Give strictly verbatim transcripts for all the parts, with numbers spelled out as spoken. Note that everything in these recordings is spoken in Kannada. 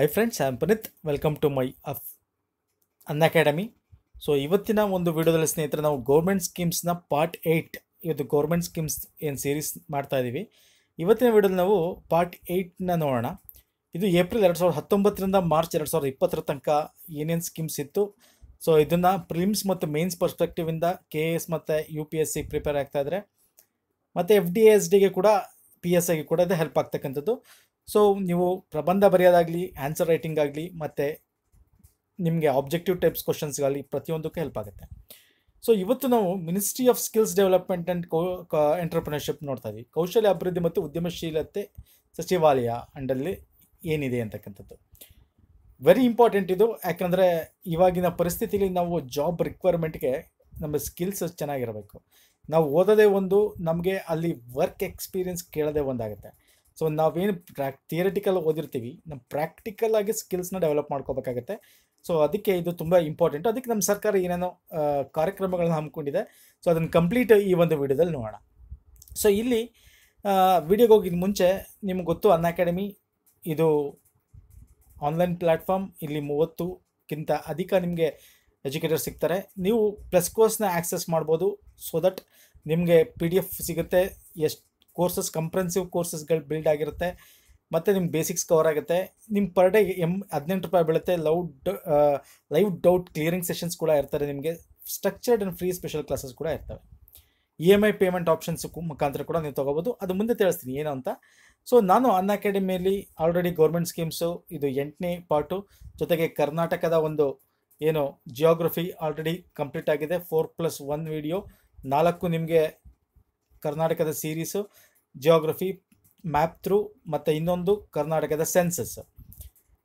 Hi friends, I am Puneet. Welcome to my Unacademy. So ಇವತ್ತಿನ ಒಂದು ವಿಡಿಯೋದಲ್ಲಿ ಸ್ನೇಹಿತರೆ ನಾವು ಗವರ್ನಮೆಂಟ್ ಸ್ಕೀಮ್ಸ್ ನ ಪಾರ್ಟ್ eight ಇದು ಗವರ್ನಮೆಂಟ್ ಸ್ಕೀಮ್ಸ್ ಏನು ಸೀರೀಸ್ ಮಾಡ್ತಾ ಇದೀವಿ. ಇವತ್ತಿನ ವಿಡಿಯೋದಲ್ಲಿ ನಾವು ಪಾರ್ಟ್ eight ನ ನೋಡೋಣ. ಇದು ಏಪ್ರಿಲ್ ಎರಡು ಸಾವಿರದ ಹತ್ತೊಂಬತ್ತು ರಿಂದ ಮಾರ್ಚ್ ಎರಡು ಸಾವಿರದ ಇಪ್ಪತ್ತು ರ ತನಕ ಏನೇನ್ ಸ್ಕೀಮ್ಸ್ ಇತ್ತು. ಸೊ ಇದನ್ನ ಪ್ರಿಲಿಮ್ಸ್ ಮತ್ತು ಮೇನ್ಸ್ ಪರ್ಸ್ಪೆಕ್ಟಿವ್ ಇಂದ ಕೆಎಸ್ ಮತ್ತೆ ಯುಪಿಎಸ್ಸಿ ಪ್ರಿಪೇರ್ ಆಗ್ತಾ ಇದ್ದಾರೆ. ಮತ್ತೆ ಎಫ್ಡಿಎ ಎಸ್ಡಿ ಗೆ ಕೂಡ ಪಿಎಸ್ಐ ಗೆ ಕೂಡ ಇದು ಹೆಲ್ಪ್ ಆಗ್ತಕ್ಕಂತದ್ದು. सो ನೀವು ಪ್ರಬಂಧ ಬರೆಯೋದಾಗಲಿ ಆನ್ಸರ್ ರೈಟಿಂಗ್ ಆಗಲಿ ಮತ್ತೆ ನಿಮಗೆ ಆಬ್ಜೆಕ್ಟಿವ್ ಟೈಪ್ಸ್ ಕ್ವೆಶ್ಚನ್ಸ್ ಗಾಲಿ ಪ್ರತಿಯೊಂದಕ್ಕೆ ಹೆಲ್ಪ್ ಆಗುತ್ತೆ. ಸೋ ಇವತ್ತು ನಾವು ministry of skills development and entrepreneurship ನೋಡ್ತಾ ಇದೀವಿ. ಕೌಶಲ್ಯ ಅಭಿವೃದ್ಧಿ ಮತ್ತು ಉದ್ಯಮಶೀಲತೆ ಸಚಿವಾಲಯ ಅಂಡಲ್ಲಿ ಏನಿದೆ ಅಂತಕ್ಕಂಥದ್ದು ವೆರಿ ಇಂಪಾರ್ಟೆಂಟ್. ಇದು ಯಾಕಂದ್ರೆ ಇವಾಗಿನ ಪರಿಸ್ಥಿತಿಯಲ್ಲಿ ನಾವು ಜಾಬ್ ರಿಕ್ವೈರ್ಮೆಂಟ್ ಗೆ ನಮ್ಮ ಸ್ಕಿಲ್ಸ್ ಚೆನ್ನಾಗಿರಬೇಕು. ನಾವು ಓದೋದೇ ಒಂದು, ನಮಗೆ ಅಲ್ಲಿ ವರ್ಕ್ ಎಕ್ಸ್‌ಪೀರಿಯನ್ಸ್ ಕೇಳೋದೇ ಒಂದಾಗುತ್ತೆ. सो नावेन थियरिटिकल ओदिर्तीवि नम प्रैक्टिकल आगि स्किल्स ना डेवलप ಮಾಡ್ಕೋಬೇಕಾಗುತ್ತೆ. सो ಅದಕ್ಕೆ ಇದು ತುಂಬಾ ಇಂಪಾರ್ಟೆಂಟ್. ಅದಕ್ಕೆ ನಮ್ಮ ಸರ್ಕಾರ ಏನೇನೋ ಕಾರ್ಯಕ್ರಮಗಳನ್ನು ಹಮ್ಮಿಕೊಂಡಿದೆ. सो ಅದನ್ನ ಕಂಪ್ಲೀಟ್ ಈ ಒಂದು ವಿಡಿಯೋದಲ್ಲಿ ನೋಡೋಣ. सो ಇಲ್ಲಿ ವಿಡಿಯೋಗೆ ಹೋಗಿದ ಮುಂಚೆ ನಿಮಗೆ ಗೊತ್ತು ಅನ್ ಅಕಾಡೆಮಿ ಇದು ಆನ್ಲೈನ್ ಪ್ಲಾಟ್‌ಫಾರ್ಮ್. ಇಲ್ಲಿ ಮೂವತ್ತು ಕಿಂತ ಅಧಿಕ ನಿಮಗೆ ಎಜುಕೇಟರ್ ಸಿಗ್ತಾರೆ. ನೀವು ಪ್ಲಸ್ ಕೋರ್ಸ್ ನ ಆಕ್ಸೆಸ್ ಮಾಡಬಹುದು. सो ದಟ್ ನಿಮಗೆ ಪಿಡಿಎಫ್ ಸಿಗುತ್ತೆ. ಎಷ್ಟು कोर्सेस कंप्रेहेंसिव कोर्सेस बिल्ड आगिरुत्ते मत्ते निम्म बेसिक्स कवर आगुत्ते. निम्म पर डे ಹದಿನೆಂಟು रूपायि बीळुत्ते. Loud live doubt clearing sessions कूड इर्तवे. निम्गे structured and free special classes कूड इर्तवे. E M I payment options मुखांतर कूड नीवु तगोबहुदु. अदु मुंदे तिळिस्तीनि एनु अंत. सो नानु अन अकाडेमियल्लि ऑलरेडी गवर्नमेंट स्कीम्स इदु ಎಂಟನೇ पार्ट जोतेगे कर्नाटकद ओंदु एनु जियोग्रफी ऑलरेडी कंप्लीट आगिदे. ಫೋರ್ ಪ್ಲಸ್ ಒನ್ वीडियो ನಾಲ್ಕು ನಿಮಗೆ कर्नाटकद सीरीस जियोग्रफी मैप थ्रू मत्ते इन्नोंदु कर्नाटकद सेंसस.